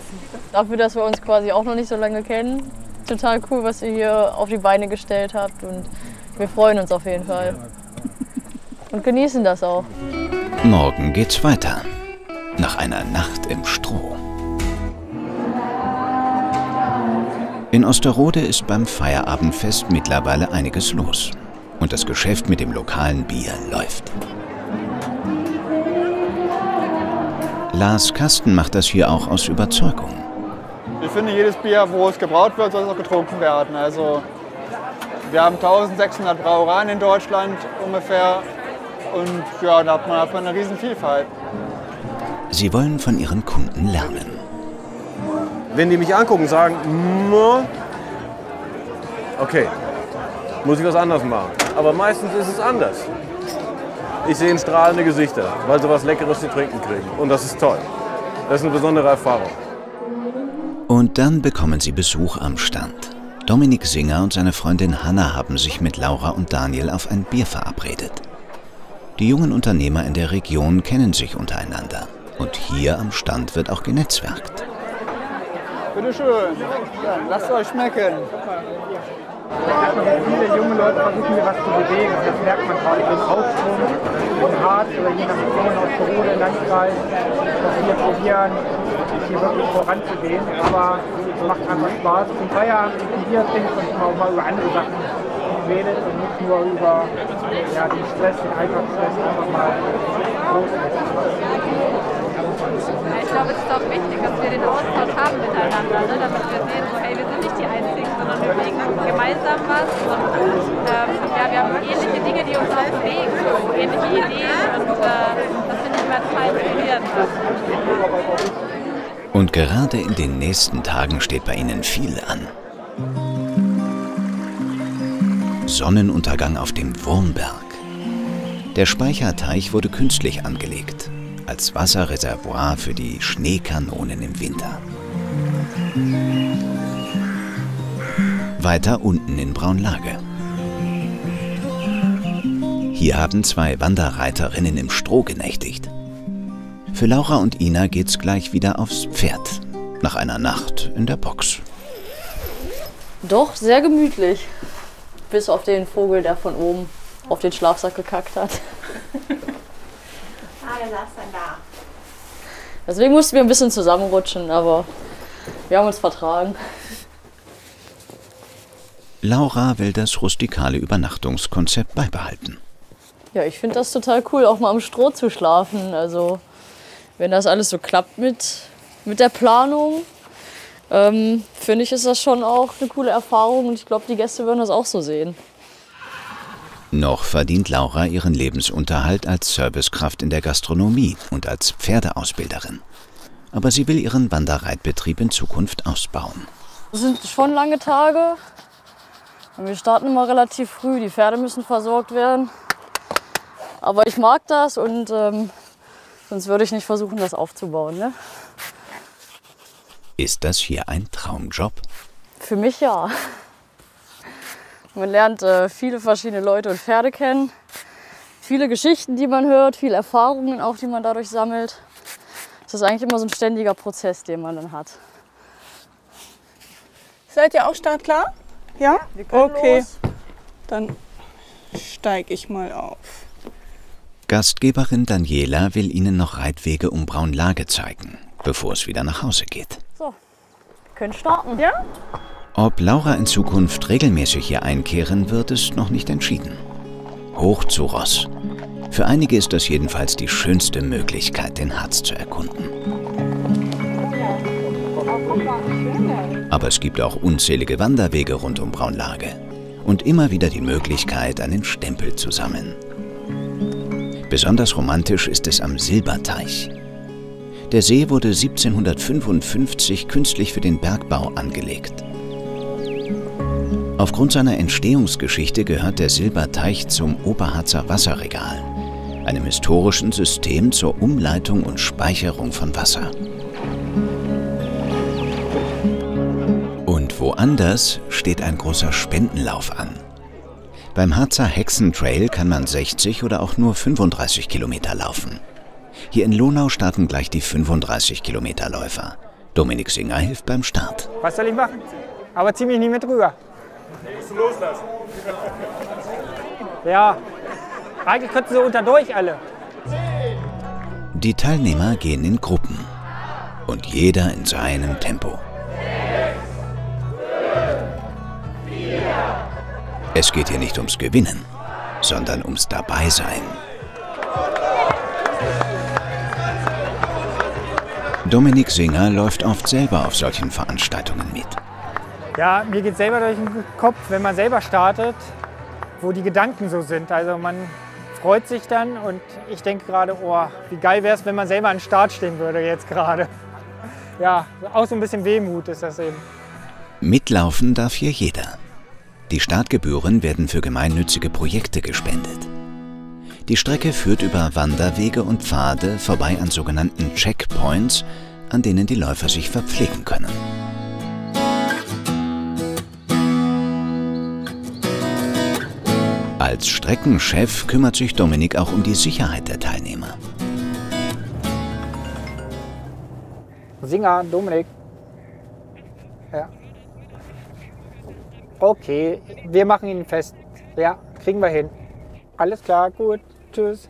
Dafür, dass wir uns quasi auch noch nicht so lange kennen, total cool, was ihr hier auf die Beine gestellt habt und wir freuen uns auf jeden Fall und genießen das auch. Morgen geht's weiter, nach einer Nacht im Stroh. In Osterode ist beim Feierabendfest mittlerweile einiges los und das Geschäft mit dem lokalen Bier läuft. Lars Kasten macht das hier auch aus Überzeugung. Ich finde, jedes Bier, wo es gebraut wird, soll es auch getrunken werden. Also, wir haben 1600 Brauereien in Deutschland ungefähr und ja, da hat man eine riesen Vielfalt. Sie wollen von ihren Kunden lernen. Wenn die mich angucken und sagen, okay, muss ich was anderes machen. Aber meistens ist es anders. Ich sehe strahlende Gesichter, weil sie was Leckeres zu trinken kriegen. Und das ist toll. Das ist eine besondere Erfahrung. Und dann bekommen sie Besuch am Stand. Dominik Singer und seine Freundin Hanna haben sich mit Laura und Daniel auf ein Bier verabredet. Die jungen Unternehmer in der Region kennen sich untereinander. Und hier am Stand wird auch genetzwerkt. Bitte schön. Ja, lasst euch schmecken. Viele junge Leute versuchen hier was zu bewegen. Das merkt man gerade im Aufschwung, im Harz oder je nach Region, Osterode, Landkreis, dass wir probieren, hier wirklich voranzugehen. Aber es macht einfach Spaß. Zum Feierabend ein Bier trinken und man auch mal über andere Sachen redet und nicht nur über den Stress, den Alltagsstress, einfach mal groß ist. Ich glaube, es ist auch wichtig, dass wir den Austausch haben miteinander, ne? Damit wir sehen, so, hey, wir sind nicht die Einzigen, sondern wir bewegen gemeinsam was. Und wir haben ähnliche Dinge, die uns auch bewegen, ähnliche Ideen und das finde ich immer total inspirierend. Und gerade in den nächsten Tagen steht bei ihnen viel an. Sonnenuntergang auf dem Wurmberg. Der Speicherteich wurde künstlich angelegt. Als Wasserreservoir für die Schneekanonen im Winter. Weiter unten in Braunlage. Hier haben 2 Wanderreiterinnen im Stroh genächtigt. Für Laura und Ina geht's gleich wieder aufs Pferd, nach einer Nacht in der Box. Doch, sehr gemütlich. Bis auf den Vogel, der von oben auf den Schlafsack gekackt hat. Da. Deswegen mussten wir ein bisschen zusammenrutschen, aber wir haben uns vertragen. Laura will das rustikale Übernachtungskonzept beibehalten. Ja, ich finde das total cool, auch mal am Stroh zu schlafen. Also, wenn das alles so klappt mit der Planung, finde ich, ist das schon auch eine coole Erfahrung. Und ich glaube, die Gäste würden das auch so sehen. Noch verdient Laura ihren Lebensunterhalt als Servicekraft in der Gastronomie und als Pferdeausbilderin. Aber sie will ihren Wanderreitbetrieb in Zukunft ausbauen. Das sind schon lange Tage. Wir starten immer relativ früh, die Pferde müssen versorgt werden. Aber ich mag das und sonst würde ich nicht versuchen, das aufzubauen. Ne? Ist das hier ein Traumjob? Für mich ja. Man lernt viele verschiedene Leute und Pferde kennen. Viele Geschichten, die man hört, viele Erfahrungen auch, die man dadurch sammelt. Das ist eigentlich immer so ein ständiger Prozess, den man dann hat. Seid ihr auch startklar? Ja? Wir können okay. Los. Dann steige ich mal auf. Gastgeberin Daniela will Ihnen noch Reitwege um Braunlage zeigen, bevor es wieder nach Hause geht. So, wir können starten. Ja? Ob Laura in Zukunft regelmäßig hier einkehren wird, ist noch nicht entschieden. Hoch zu Ross. Für einige ist das jedenfalls die schönste Möglichkeit, den Harz zu erkunden. Aber es gibt auch unzählige Wanderwege rund um Braunlage und immer wieder die Möglichkeit, einen Stempel zu sammeln. Besonders romantisch ist es am Silberteich. Der See wurde 1755 künstlich für den Bergbau angelegt. Aufgrund seiner Entstehungsgeschichte gehört der Silberteich zum Oberharzer Wasserregal, einem historischen System zur Umleitung und Speicherung von Wasser. Und woanders steht ein großer Spendenlauf an. Beim Harzer Hexentrail kann man 60 oder auch nur 35 Kilometer laufen. Hier in Lonau starten gleich die 35-Kilometer-Läufer. Dominik Singer hilft beim Start. Was soll ich machen? Aber zieh mich nicht mit rüber. Den musst du loslassen. Ja, eigentlich könnten sie unterdurch alle. Die Teilnehmer gehen in Gruppen. Und jeder in seinem Tempo. Es geht hier nicht ums Gewinnen, sondern ums Dabeisein. Dominik Singer läuft oft selber auf solchen Veranstaltungen mit. Ja, mir geht selber durch den Kopf, wenn man selber startet, wo die Gedanken so sind. Also man freut sich dann und ich denke gerade, oh, wie geil wäre es, wenn man selber an den Start stehen würde jetzt gerade. Ja, auch so ein bisschen Wehmut ist das eben. Mitlaufen darf hier jeder. Die Startgebühren werden für gemeinnützige Projekte gespendet. Die Strecke führt über Wanderwege und Pfade vorbei an sogenannten Checkpoints, an denen die Läufer sich verpflegen können. Als Streckenchef kümmert sich Dominik auch um die Sicherheit der Teilnehmer. Singer, Dominik. Ja. Okay, wir machen ihn fest. Ja, kriegen wir hin. Alles klar, gut, tschüss.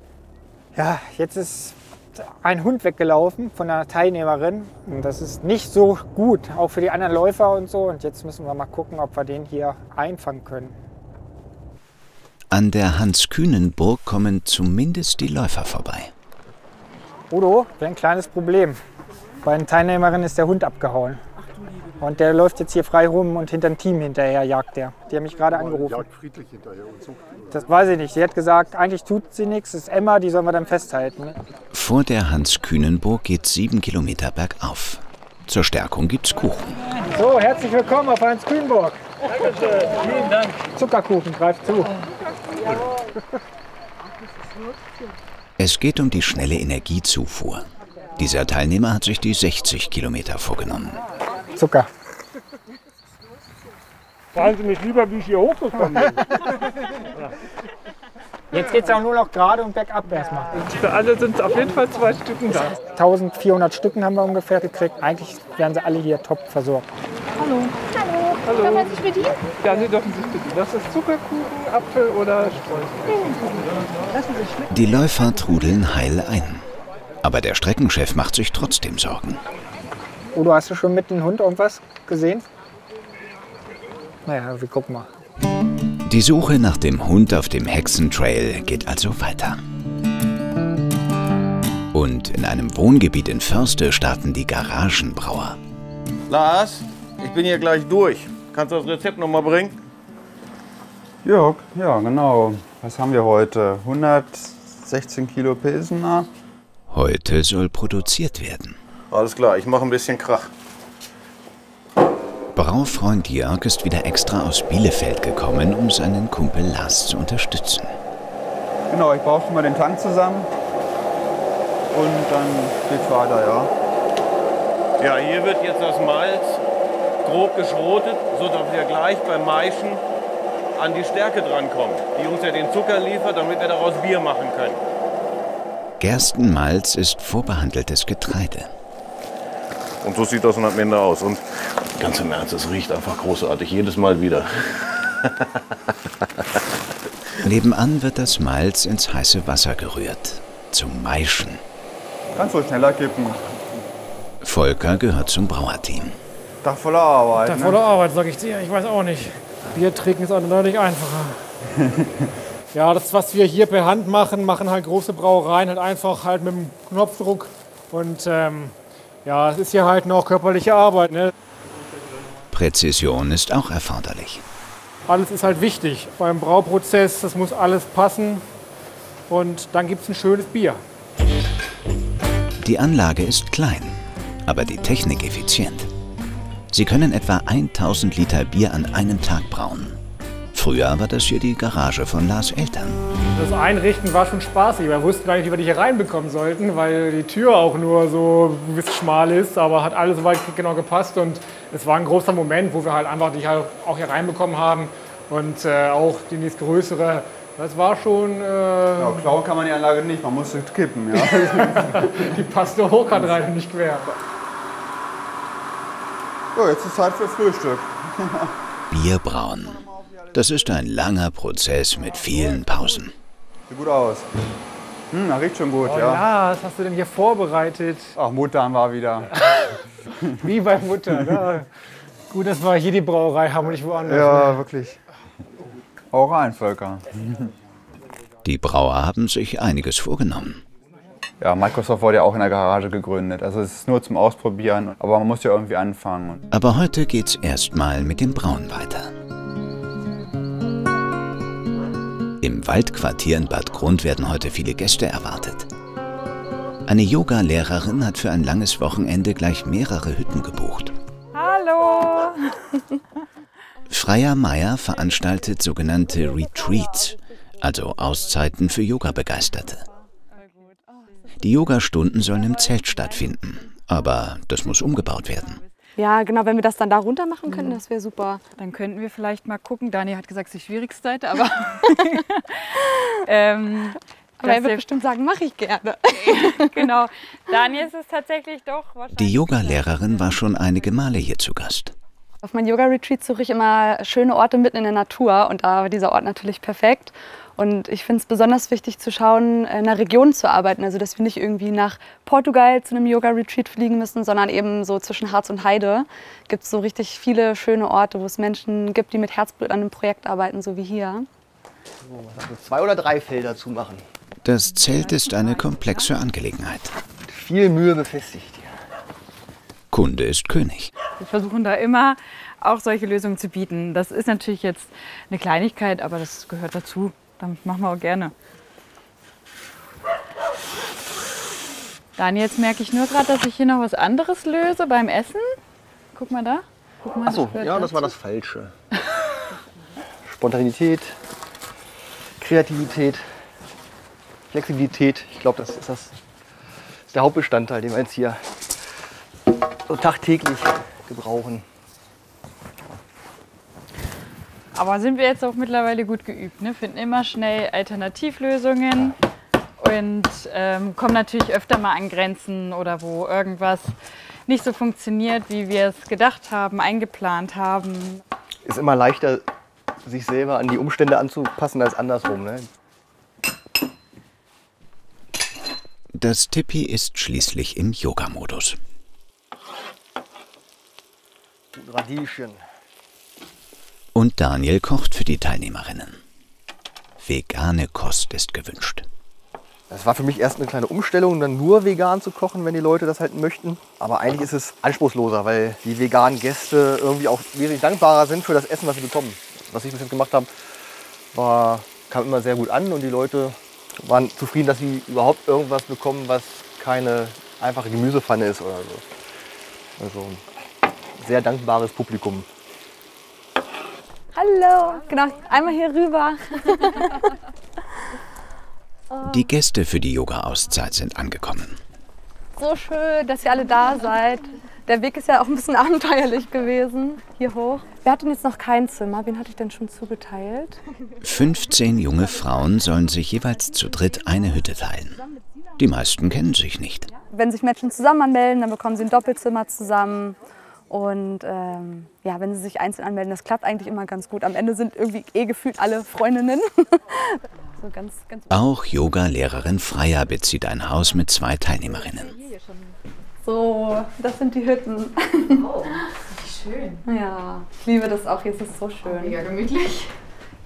Ja, jetzt ist ein Hund weggelaufen von einer Teilnehmerin. Und das ist nicht so gut, auch für die anderen Läufer und so. Und jetzt müssen wir mal gucken, ob wir den hier einfangen können. An der Hanskühnenburg kommen zumindest die Läufer vorbei. Udo, wir haben ein kleines Problem. Bei den Teilnehmerinnen ist der Hund abgehauen. Und der läuft jetzt hier frei rum und hinter dem Team hinterher jagt der. Die haben mich gerade angerufen. Jagt friedlich hinterher und sucht ihn. Das weiß ich nicht. Sie hat gesagt, eigentlich tut sie nichts. Das ist Emma, die sollen wir dann festhalten. Vor der Hanskühnenburg geht 7 Kilometer bergauf. Zur Stärkung gibt's Kuchen. So, herzlich willkommen auf Hanskühnenburg. Dankeschön. Vielen Dank. Zuckerkuchen, greift zu. Es geht um die schnelle Energiezufuhr. Dieser Teilnehmer hat sich die 60 Kilometer vorgenommen. Zucker. Fragen Sie mich lieber, wie ich hier hochgekommen bin. Jetzt geht es auch nur noch gerade und bergab erstmal. Für alle sind es auf jeden Fall 2 Stücken da. 1400 Stücken haben wir ungefähr gekriegt. Eigentlich werden sie alle hier top versorgt. Hallo. Hallo. Kann man sich bedienen? Ja, Sie dürfen sich bedienen. Das ist Zuckerkuchen, Apfel oder Streusel. Die Läufer trudeln heil ein. Aber der Streckenchef macht sich trotzdem Sorgen. Udo, hast du schon mit dem Hund irgendwas gesehen? Naja, wir gucken mal. Die Suche nach dem Hund auf dem Hexentrail geht also weiter. Und in einem Wohngebiet in Förste starten die Garagenbrauer. Lars, ich bin hier gleich durch. Kannst du das Rezept noch mal bringen? Jörg, ja genau. Was haben wir heute? 116 Kilo Pilsener. Heute soll produziert werden. Alles klar, ich mache ein bisschen Krach. Braufreund Jörg ist wieder extra aus Bielefeld gekommen, um seinen Kumpel Lars zu unterstützen. Genau, ich brauche schon mal den Tank zusammen und dann geht's weiter, ja. Ja, hier wird jetzt das Malz grob geschrotet, sodass wir gleich beim Maischen an die Stärke drankommen, die uns ja den Zucker liefert, damit wir daraus Bier machen können. Gerstenmalz ist vorbehandeltes Getreide. Und so sieht das am Ende aus. Und ganz im Ernst, es riecht einfach großartig, jedes Mal wieder. Nebenan wird das Malz ins heiße Wasser gerührt, zum Maischen. Kannst du schneller kippen. Volker gehört zum Brauerteam. Tag voller Arbeit. Tag voller Arbeit, sag ich dir. Ich weiß auch nicht. Bier trinken ist auch deutlich einfacher. Ja, das, was wir hier per Hand machen, machen halt große Brauereien halt einfach halt mit dem Knopfdruck. Und ja, es ist hier halt noch körperliche Arbeit, ne? Präzision ist auch erforderlich. Alles ist halt wichtig beim Brauprozess, das muss alles passen und dann gibt es ein schönes Bier. Die Anlage ist klein, aber die Technik effizient. Sie können etwa 1000 Liter Bier an einem Tag brauen. Früher war das hier die Garage von Lars Eltern. Das Einrichten war schon spaßig, wir wussten gar nicht, wie wir die hier reinbekommen sollten, weil die Tür auch nur so ein bisschen schmal ist, aber hat alles soweit genau gepasst und es war ein großer Moment, wo wir halt einfach die halt auch hier reinbekommen haben und auch die nächstgrößere, das war schon... Ja, klauen kann man die Anlage nicht, man musste kippen, ja. Die passte hoch an rein, nicht quer. So, jetzt ist Zeit für Frühstück. Bier brauen. Das ist ein langer Prozess mit vielen Pausen. Sieht gut aus. Das riecht schon gut, oh, ja. Ja, was hast du denn hier vorbereitet? Ach, Mutter war wieder. Wie bei Mutter, ne? Gut, dass wir hier die Brauerei haben und nicht woanders. Ja, ne? Wirklich. Auch rein, Volker. Die Brauer haben sich einiges vorgenommen. Ja, Microsoft wurde ja auch in der Garage gegründet. Also es ist nur zum Ausprobieren, aber man muss ja irgendwie anfangen. Aber heute geht's erstmal mit dem Brauen weiter. Im Waldquartier in Bad Grund werden heute viele Gäste erwartet. Eine Yoga-Lehrerin hat für ein langes Wochenende gleich mehrere Hütten gebucht. Hallo! Freya Meier veranstaltet sogenannte Retreats, also Auszeiten für Yoga-Begeisterte. Die Yogastunden sollen im Zelt stattfinden, aber das muss umgebaut werden. Ja, genau, wenn wir das dann da runter machen könnten, das wäre super. Dann könnten wir vielleicht mal gucken. Dani hat gesagt, es ist die schwierigste Seite, aber... aber er wird bestimmt sagen, mache ich gerne. Genau, Dani ist es tatsächlich doch. Die Yogalehrerin war schon einige Male hier zu Gast. Auf meinen Yoga-Retreats suche ich immer schöne Orte mitten in der Natur und da war dieser Ort natürlich perfekt. Und ich finde es besonders wichtig zu schauen, in einer Region zu arbeiten, also dass wir nicht irgendwie nach Portugal zu einem Yoga-Retreat fliegen müssen, sondern eben so zwischen Harz und Heide gibt es so richtig viele schöne Orte, wo es Menschen gibt, die mit Herzblut an einem Projekt arbeiten, so wie hier. Also 2 oder 3 Felder zu machen. Das Zelt ist eine komplexe Angelegenheit. Mit viel Mühe befestigt. Kunde ist König. Wir versuchen da immer auch solche Lösungen zu bieten. Das ist natürlich jetzt eine Kleinigkeit, aber das gehört dazu. Damit machen wir auch gerne. Daniel, jetzt merke ich nur gerade, dass ich hier noch was anderes löse beim Essen. Guck mal da. Achso, ja, das war das Falsche. Spontanität, Kreativität, Flexibilität. Ich glaube, das ist der Hauptbestandteil, den wir jetzt hier so tagtäglich gebrauchen. Aber sind wir jetzt auch mittlerweile gut geübt, ne? Finden immer schnell Alternativlösungen und kommen natürlich öfter mal an Grenzen oder wo irgendwas nicht so funktioniert, wie wir es gedacht haben, eingeplant haben. Ist immer leichter, sich selber an die Umstände anzupassen als andersrum, ne? Das Tipi ist schließlich im Yoga-Modus. Radieschen. Und Daniel kocht für die Teilnehmerinnen. Vegane Kost ist gewünscht. Das war für mich erst eine kleine Umstellung, dann nur vegan zu kochen, wenn die Leute das halt möchten. Aber eigentlich ist es anspruchsloser, weil die veganen Gäste irgendwie auch wesentlich dankbarer sind für das Essen, was sie bekommen. Was ich bis jetzt gemacht habe, war kam immer sehr gut an und die Leute waren zufrieden, dass sie überhaupt irgendwas bekommen, was keine einfache Gemüsepfanne ist oder so. Also ein sehr dankbares Publikum. Hallo, genau, einmal hier rüber. Die Gäste für die Yoga-Auszeit sind angekommen. So schön, dass ihr alle da seid. Der Weg ist ja auch ein bisschen abenteuerlich gewesen, hier hoch. Wer hat denn jetzt noch kein Zimmer? Wen hatte ich denn schon zugeteilt? 15 junge Frauen sollen sich jeweils zu dritt eine Hütte teilen. Die meisten kennen sich nicht. Wenn sich Menschen zusammen anmelden, dann bekommen sie ein Doppelzimmer zusammen. Und ja, wenn sie sich einzeln anmelden, das klappt eigentlich immer ganz gut. Am Ende sind irgendwie gefühlt alle Freundinnen. So ganz auch Yoga-Lehrerin Freya bezieht ein Haus mit 2 Teilnehmerinnen. So, das sind die Hütten. Oh, wie schön. Ja, ich liebe das auch. Hier ist es so schön. Oh, mega gemütlich.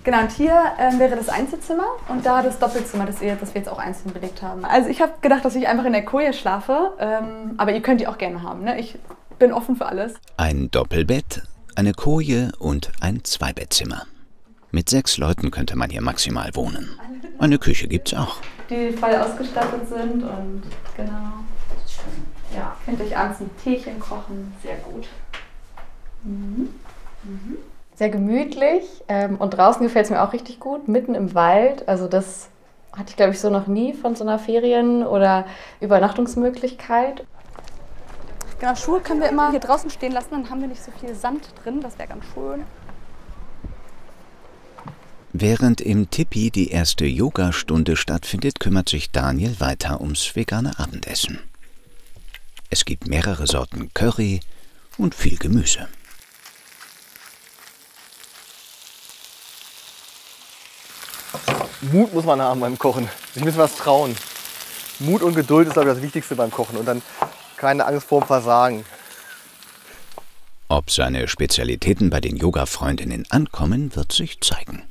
Genau, und hier wäre das Einzelzimmer und da das Doppelzimmer, das wir jetzt auch einzeln belegt haben. Also ich habe gedacht, dass ich einfach in der Koje schlafe, aber ihr könnt die auch gerne haben, ne? Ich bin offen für alles. Ein Doppelbett, eine Koje und ein Zweibettzimmer. Mit 6 Leuten könnte man hier maximal wohnen. Eine Küche gibt's auch. Die voll ausgestattet sind und genau. Ja, könnt euch abends ein Teechen kochen. Sehr gut. Mhm. Mhm. Sehr gemütlich und draußen gefällt es mir auch richtig gut, mitten im Wald. Also das hatte ich, glaube ich, so noch nie von so einer Ferien- oder Übernachtungsmöglichkeit. Genau, Schuhe können wir immer hier draußen stehen lassen, dann haben wir nicht so viel Sand drin, das wäre ganz schön. Während im Tipi die erste Yogastunde stattfindet, kümmert sich Daniel weiter ums vegane Abendessen. Es gibt mehrere Sorten Curry und viel Gemüse. Mut muss man haben beim Kochen. Sich müssen was trauen. Mut und Geduld ist, glaube ich, das Wichtigste beim Kochen. Und dann keine Angst vorm Versagen. Ob seine Spezialitäten bei den Yoga-Freundinnen ankommen, wird sich zeigen.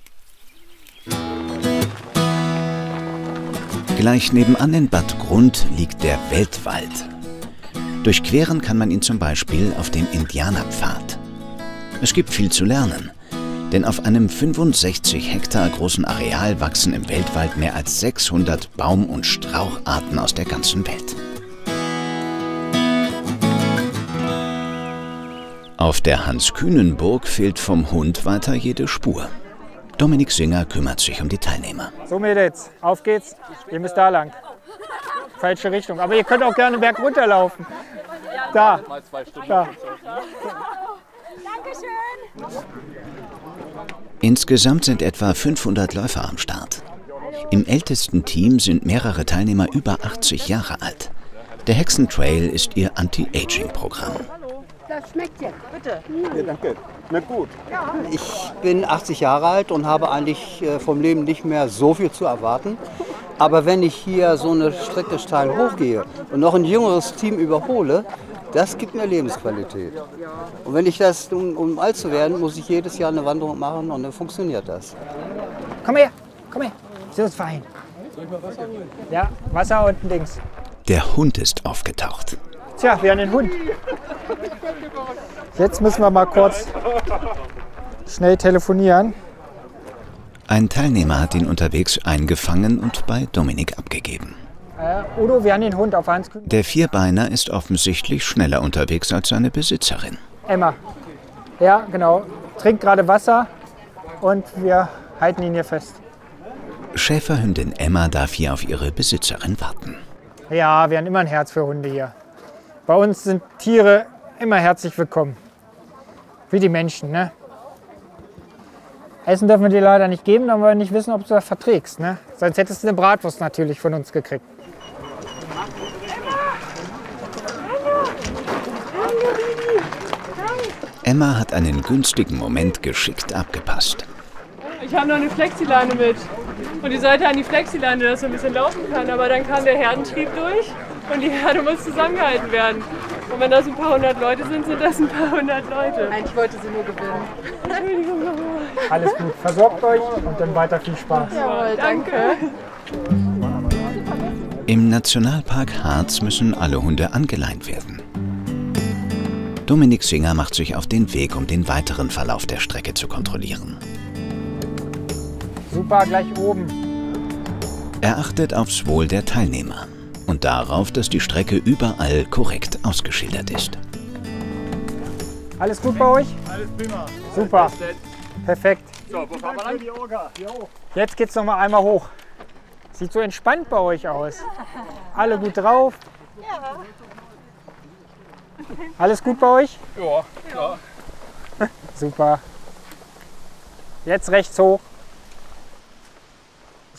Gleich nebenan in Bad Grund liegt der Weltwald. Durchqueren kann man ihn zum Beispiel auf dem Indianerpfad. Es gibt viel zu lernen. Denn auf einem 65 Hektar großen Areal wachsen im Weltwald mehr als 600 Baum- und Straucharten aus der ganzen Welt. Auf der Hanskühnenburg fehlt vom Hund weiter jede Spur. Dominik Singer kümmert sich um die Teilnehmer. So Mädels, auf geht's. Ihr müsst da lang. Falsche Richtung. Aber ihr könnt auch gerne bergunter laufen. Da. Da. Dankeschön. Insgesamt sind etwa 500 Läufer am Start. Im ältesten Team sind mehrere Teilnehmer über 80 Jahre alt. Der Hexentrail ist ihr Anti-Aging-Programm. Das schmeckt jetzt, bitte. Ja, danke. Schmeckt gut. Ich bin 80 Jahre alt und habe eigentlich vom Leben nicht mehr so viel zu erwarten. Aber wenn ich hier so eine Strecke steil hochgehe und noch ein jüngeres Team überhole, das gibt mir Lebensqualität. Und wenn ich das, um alt zu werden, muss ich jedes Jahr eine Wanderung machen und dann funktioniert das. Komm her, so ist fein. Ja, Wasser unten links. Der Hund ist aufgetaucht. Tja, wir haben den Hund. Jetzt müssen wir mal kurz schnell telefonieren. Ein Teilnehmer hat ihn unterwegs eingefangen und bei Dominik abgegeben. Udo, wir haben den Hund auf Hans. Der Vierbeiner ist offensichtlich schneller unterwegs als seine Besitzerin. Emma. Ja, genau. Trinkt gerade Wasser und wir halten ihn hier fest. Schäferhündin Emma darf hier auf ihre Besitzerin warten. Ja, wir haben immer ein Herz für Hunde hier. Bei uns sind Tiere immer herzlich willkommen. Wie die Menschen, ne? Essen dürfen wir dir leider nicht geben, da wir nicht wissen, ob du das verträgst, ne? Sonst hättest du eine Bratwurst natürlich von uns gekriegt. Emma hat einen günstigen Moment geschickt abgepasst. Ich habe noch eine Flexileine mit. Und die Seite an die Flexileine, dass so ein bisschen laufen kann. Aber dann kam der Herdentrieb durch und die Herde muss zusammengehalten werden. Und wenn das ein paar hundert Leute sind, sind das ein paar hundert Leute. Eigentlich wollte sie nur gewinnen. Entschuldigung. Alles gut, versorgt euch und dann weiter viel Spaß. Jawohl, danke. Im Nationalpark Harz müssen alle Hunde angeleint werden. Dominik Singer macht sich auf den Weg, um den weiteren Verlauf der Strecke zu kontrollieren. Super, gleich oben. Er achtet aufs Wohl der Teilnehmer und darauf, dass die Strecke überall korrekt ausgeschildert ist. Alles gut bei euch? Alles prima. Super. Perfekt. So, wo fahren wir lang? Die Oker. Jetzt geht's noch mal einmal hoch. Sieht so entspannt bei euch aus. Alle gut drauf? Ja. Alles gut bei euch? Ja, klar. Super. Jetzt rechts hoch.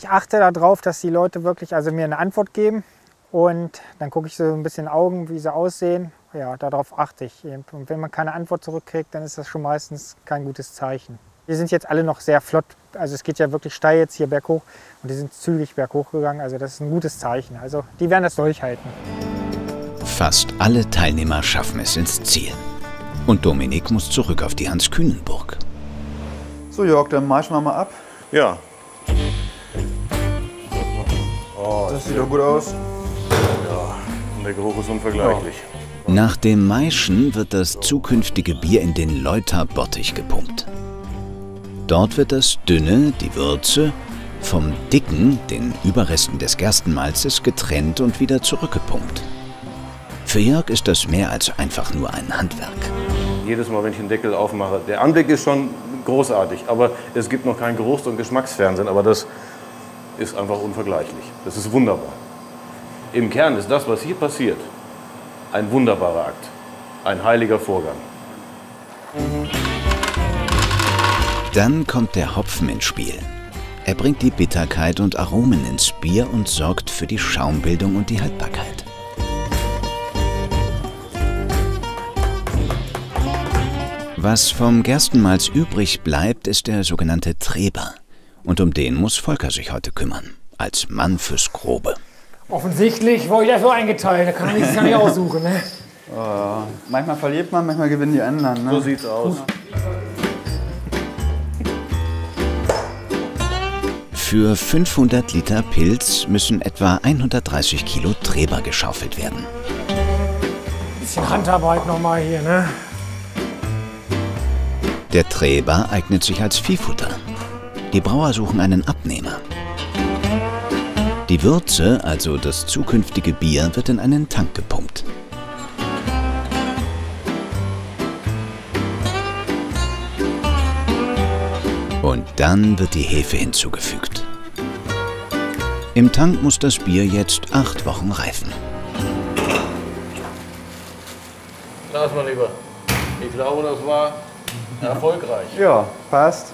Ich achte darauf, dass die Leute wirklich mir eine Antwort geben. Und dann gucke ich so ein bisschen Augen, wie sie aussehen. Ja, darauf achte ich. Und wenn man keine Antwort zurückkriegt, dann ist das schon meistens kein gutes Zeichen. Wir sind jetzt alle noch sehr flott. Also es geht ja wirklich steil jetzt hier berghoch. Und die sind zügig berghoch gegangen. Also das ist ein gutes Zeichen. Also die werden das durchhalten. Fast alle Teilnehmer schaffen es ins Ziel. Und Dominik muss zurück auf die Hanskühnenburg. So Jörg, dann marschen wir mal ab. Ja. Oh, das sieht doch gut aus. Ja, und der Geruch ist unvergleichlich. Ja. Nach dem Maischen wird das zukünftige Bier in den Läuterbottich gepumpt. Dort wird das Dünne, die Würze, vom Dicken, den Überresten des Gerstenmalzes, getrennt und wieder zurückgepumpt. Für Jörg ist das mehr als einfach nur ein Handwerk. Jedes Mal, wenn ich den Deckel aufmache, der Anblick ist schon großartig, aber es gibt noch kein Geruchs- und Geschmacksfernsehen, aber das ist einfach unvergleichlich. Das ist wunderbar. Im Kern ist das, was hier passiert, ein wunderbarer Akt, ein heiliger Vorgang. Dann kommt der Hopfen ins Spiel. Er bringt die Bitterkeit und Aromen ins Bier und sorgt für die Schaumbildung und die Haltbarkeit. Was vom Gerstenmalz übrig bleibt, ist der sogenannte Treber. Und um den muss Volker sich heute kümmern, als Mann fürs Grobe. Offensichtlich wurde ich dafür eingeteilt, da kann man nichts nicht aussuchen. Ne? Oh, manchmal verliert man, manchmal gewinnen die anderen. Ne? So sieht's aus. Für 500 Liter Pilz müssen etwa 130 Kilo Treber geschaufelt werden. Ein bisschen Handarbeit nochmal hier, ne? Der Treber eignet sich als Viehfutter. Die Brauer suchen einen Abnehmer. Die Würze, also das zukünftige Bier, wird in einen Tank gepumpt. Und dann wird die Hefe hinzugefügt. Im Tank muss das Bier jetzt 8 Wochen reifen. Lass mal lieber. Ich glaube, das war... erfolgreich. Ja, passt.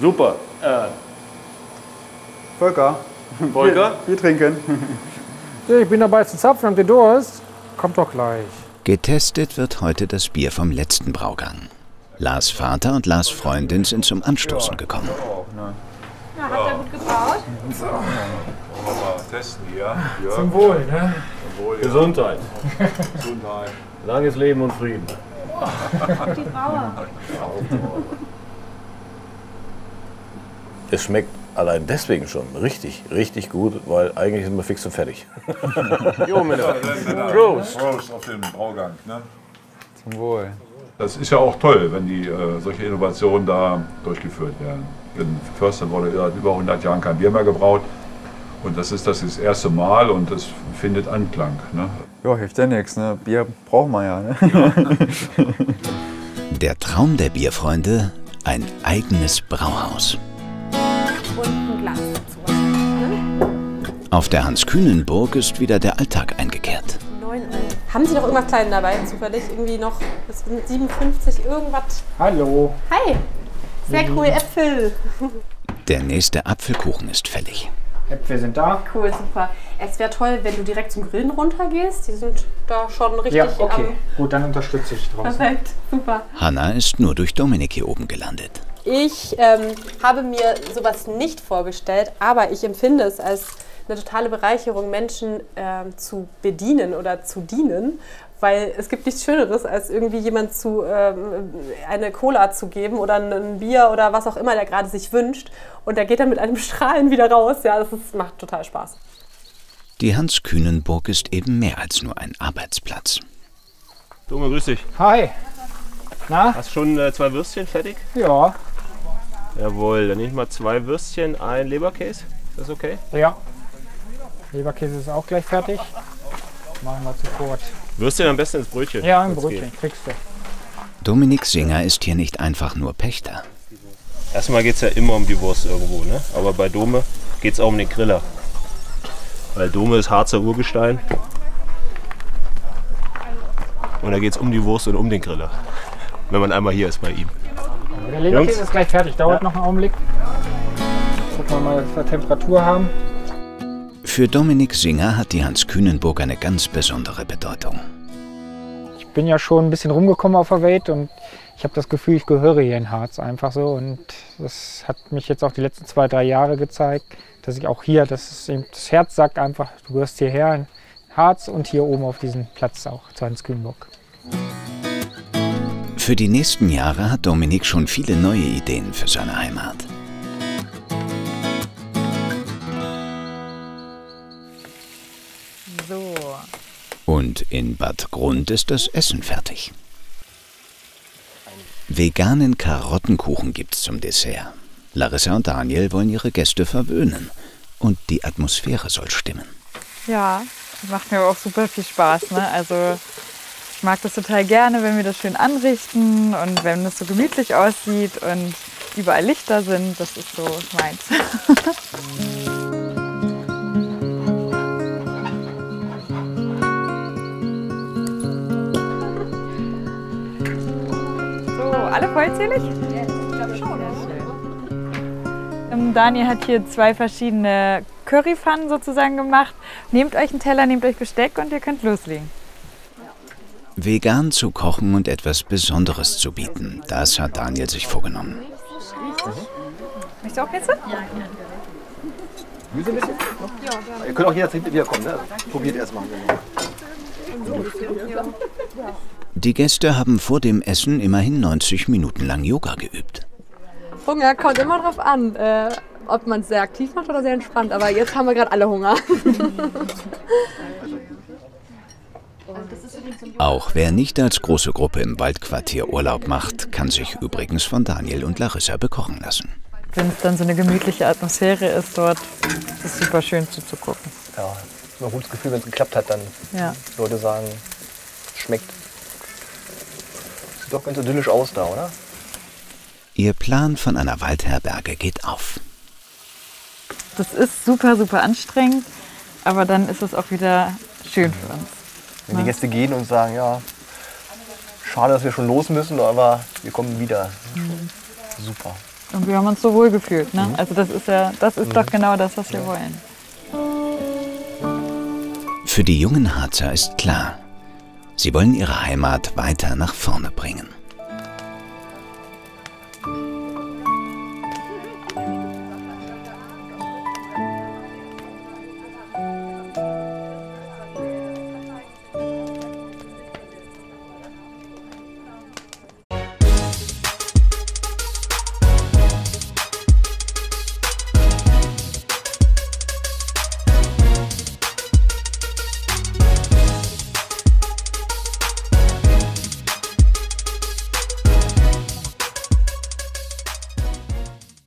Super. Volker. Volker? Wir trinken. Ich bin dabei zu zapfen, habt ihr Durst? Kommt doch gleich. Getestet wird heute das Bier vom letzten Braugang. Lars Vater und Lars Freundin sind zum Anstoßen gekommen. Na, habt ihr gut gebraut? So. Wollen wir mal testen hier? Ja. Zum Wohl, ne? Zum Wohl, ja. Gesundheit. Gesundheit. Langes Leben und Frieden. Die Brauer. Es schmeckt allein deswegen schon richtig, richtig gut, weil eigentlich sind wir fix und fertig. Jo, Männer. Prost. Prost auf den Braugang. Ne? Zum Wohl. Das ist ja auch toll, wenn die solche Innovationen da durchgeführt werden. In Förste wurde seit über 100 Jahren kein Bier mehr gebraut. Und das ist das erste Mal und es findet Anklang. Ne? Ja, hilft ja nichts. Ne? Bier braucht man ja. Ne? Ja. Der Traum der Bierfreunde, ein eigenes Brauhaus. Und ein Glas dazu. Ne? Auf der Hanskühnenburg ist wieder der Alltag eingekehrt. 9 Uhr. Haben Sie noch irgendwas Kleines dabei? Zufällig irgendwie noch bis 57 irgendwas? Hallo. Hi. Sehr cool, Äpfel. Der nächste Apfelkuchen ist fällig. Äpfel sind da. Cool, super. Es wäre toll, wenn du direkt zum Grillen runtergehst. Die sind da schon richtig. Ja, okay. Gut, dann unterstütze ich draußen. Perfekt, super. Hanna ist nur durch Dominik hier oben gelandet. Ich habe mir sowas nicht vorgestellt, aber ich empfinde es als eine totale Bereicherung, Menschen zu bedienen oder zu dienen. Weil es gibt nichts Schöneres, als irgendwie jemand eine Cola zu geben oder ein Bier oder was auch immer, der gerade sich wünscht. Und der geht dann mit einem Strahlen wieder raus. Ja, das macht total Spaß. Die Hanskühnenburg ist eben mehr als nur ein Arbeitsplatz. Dumme, grüß dich. Hi. Na? Hast du schon 2 Würstchen fertig? Ja. Jawohl, dann nehme ich mal 2 Würstchen, 1 Leberkäse. Ist das okay? Ja. Leberkäse ist auch gleich fertig. Machen wir sofort. Würstchen am besten ins Brötchen. Ja, im Brötchen kriegst du. Dominik Singer ist hier nicht einfach nur Pächter. Erstmal geht es ja immer um die Wurst irgendwo, ne? Aber bei Dome geht es auch um den Griller. Weil Dome ist Harzer Urgestein. Und da geht es um die Wurst und um den Griller. Wenn man einmal hier ist bei ihm. Der Leberkäse ist gleich fertig, dauert noch einen Augenblick. Gucken wir mal, was wir Temperatur haben. Für Dominik Singer hat die Hanskühnenburg eine ganz besondere Bedeutung. Ich bin ja schon ein bisschen rumgekommen auf der Welt und ich habe das Gefühl, ich gehöre hier in Harz einfach so. Und das hat mich jetzt auch die letzten 2, 3 Jahre gezeigt, dass ich auch hier, das Herz sagt einfach, du gehörst hierher in Harz und hier oben auf diesem Platz auch zur Hanskühnenburg. Für die nächsten Jahre hat Dominik schon viele neue Ideen für seine Heimat. So. Und in Bad Grund ist das Essen fertig. Veganen Karottenkuchen gibt's zum Dessert. Larissa und Daniel wollen ihre Gäste verwöhnen. Und die Atmosphäre soll stimmen. Ja, das macht mir auch super viel Spaß, ne? Also ich mag das total gerne, wenn wir das schön anrichten und wenn das so gemütlich aussieht und überall Lichter sind. Das ist so meins. So, alle vollzählig? Ja, ich glaube schon. Daniel hat hier 2 verschiedene Currypfannen sozusagen gemacht. Nehmt euch einen Teller, nehmt euch Besteck und ihr könnt loslegen. Vegan zu kochen und etwas Besonderes zu bieten, das hat Daniel sich vorgenommen. Möchtest du auch jetzt? Ja, gerne. Ja. Ihr könnt auch jederzeit wiederkommen, ne? Probiert erstmal. Die Gäste haben vor dem Essen immerhin 90 Minuten lang Yoga geübt. Hunger kommt immer drauf an, ob man es sehr aktiv macht oder sehr entspannt. Aber jetzt haben wir gerade alle Hunger. Auch wer nicht als große Gruppe im Waldquartier Urlaub macht, kann sich übrigens von Daniel und Larissa bekochen lassen. Wenn es dann so eine gemütliche Atmosphäre ist dort, ist es super schön zuzugucken. Ja, immer ein gutes Gefühl, wenn es geklappt hat, dann Leute sagen, es schmeckt. Sieht doch ganz idyllisch aus da, oder? Ihr Plan von einer Waldherberge geht auf. Das ist super, super anstrengend, aber dann ist es auch wieder schön für uns. Wenn die Gäste gehen und sagen, ja, schade, dass wir schon los müssen, aber wir kommen wieder. Super. Und wir haben uns so wohl gefühlt, ne? Also das ist doch genau das, was wir wollen. Für die jungen Harzer ist klar, sie wollen ihre Heimat weiter nach vorne bringen.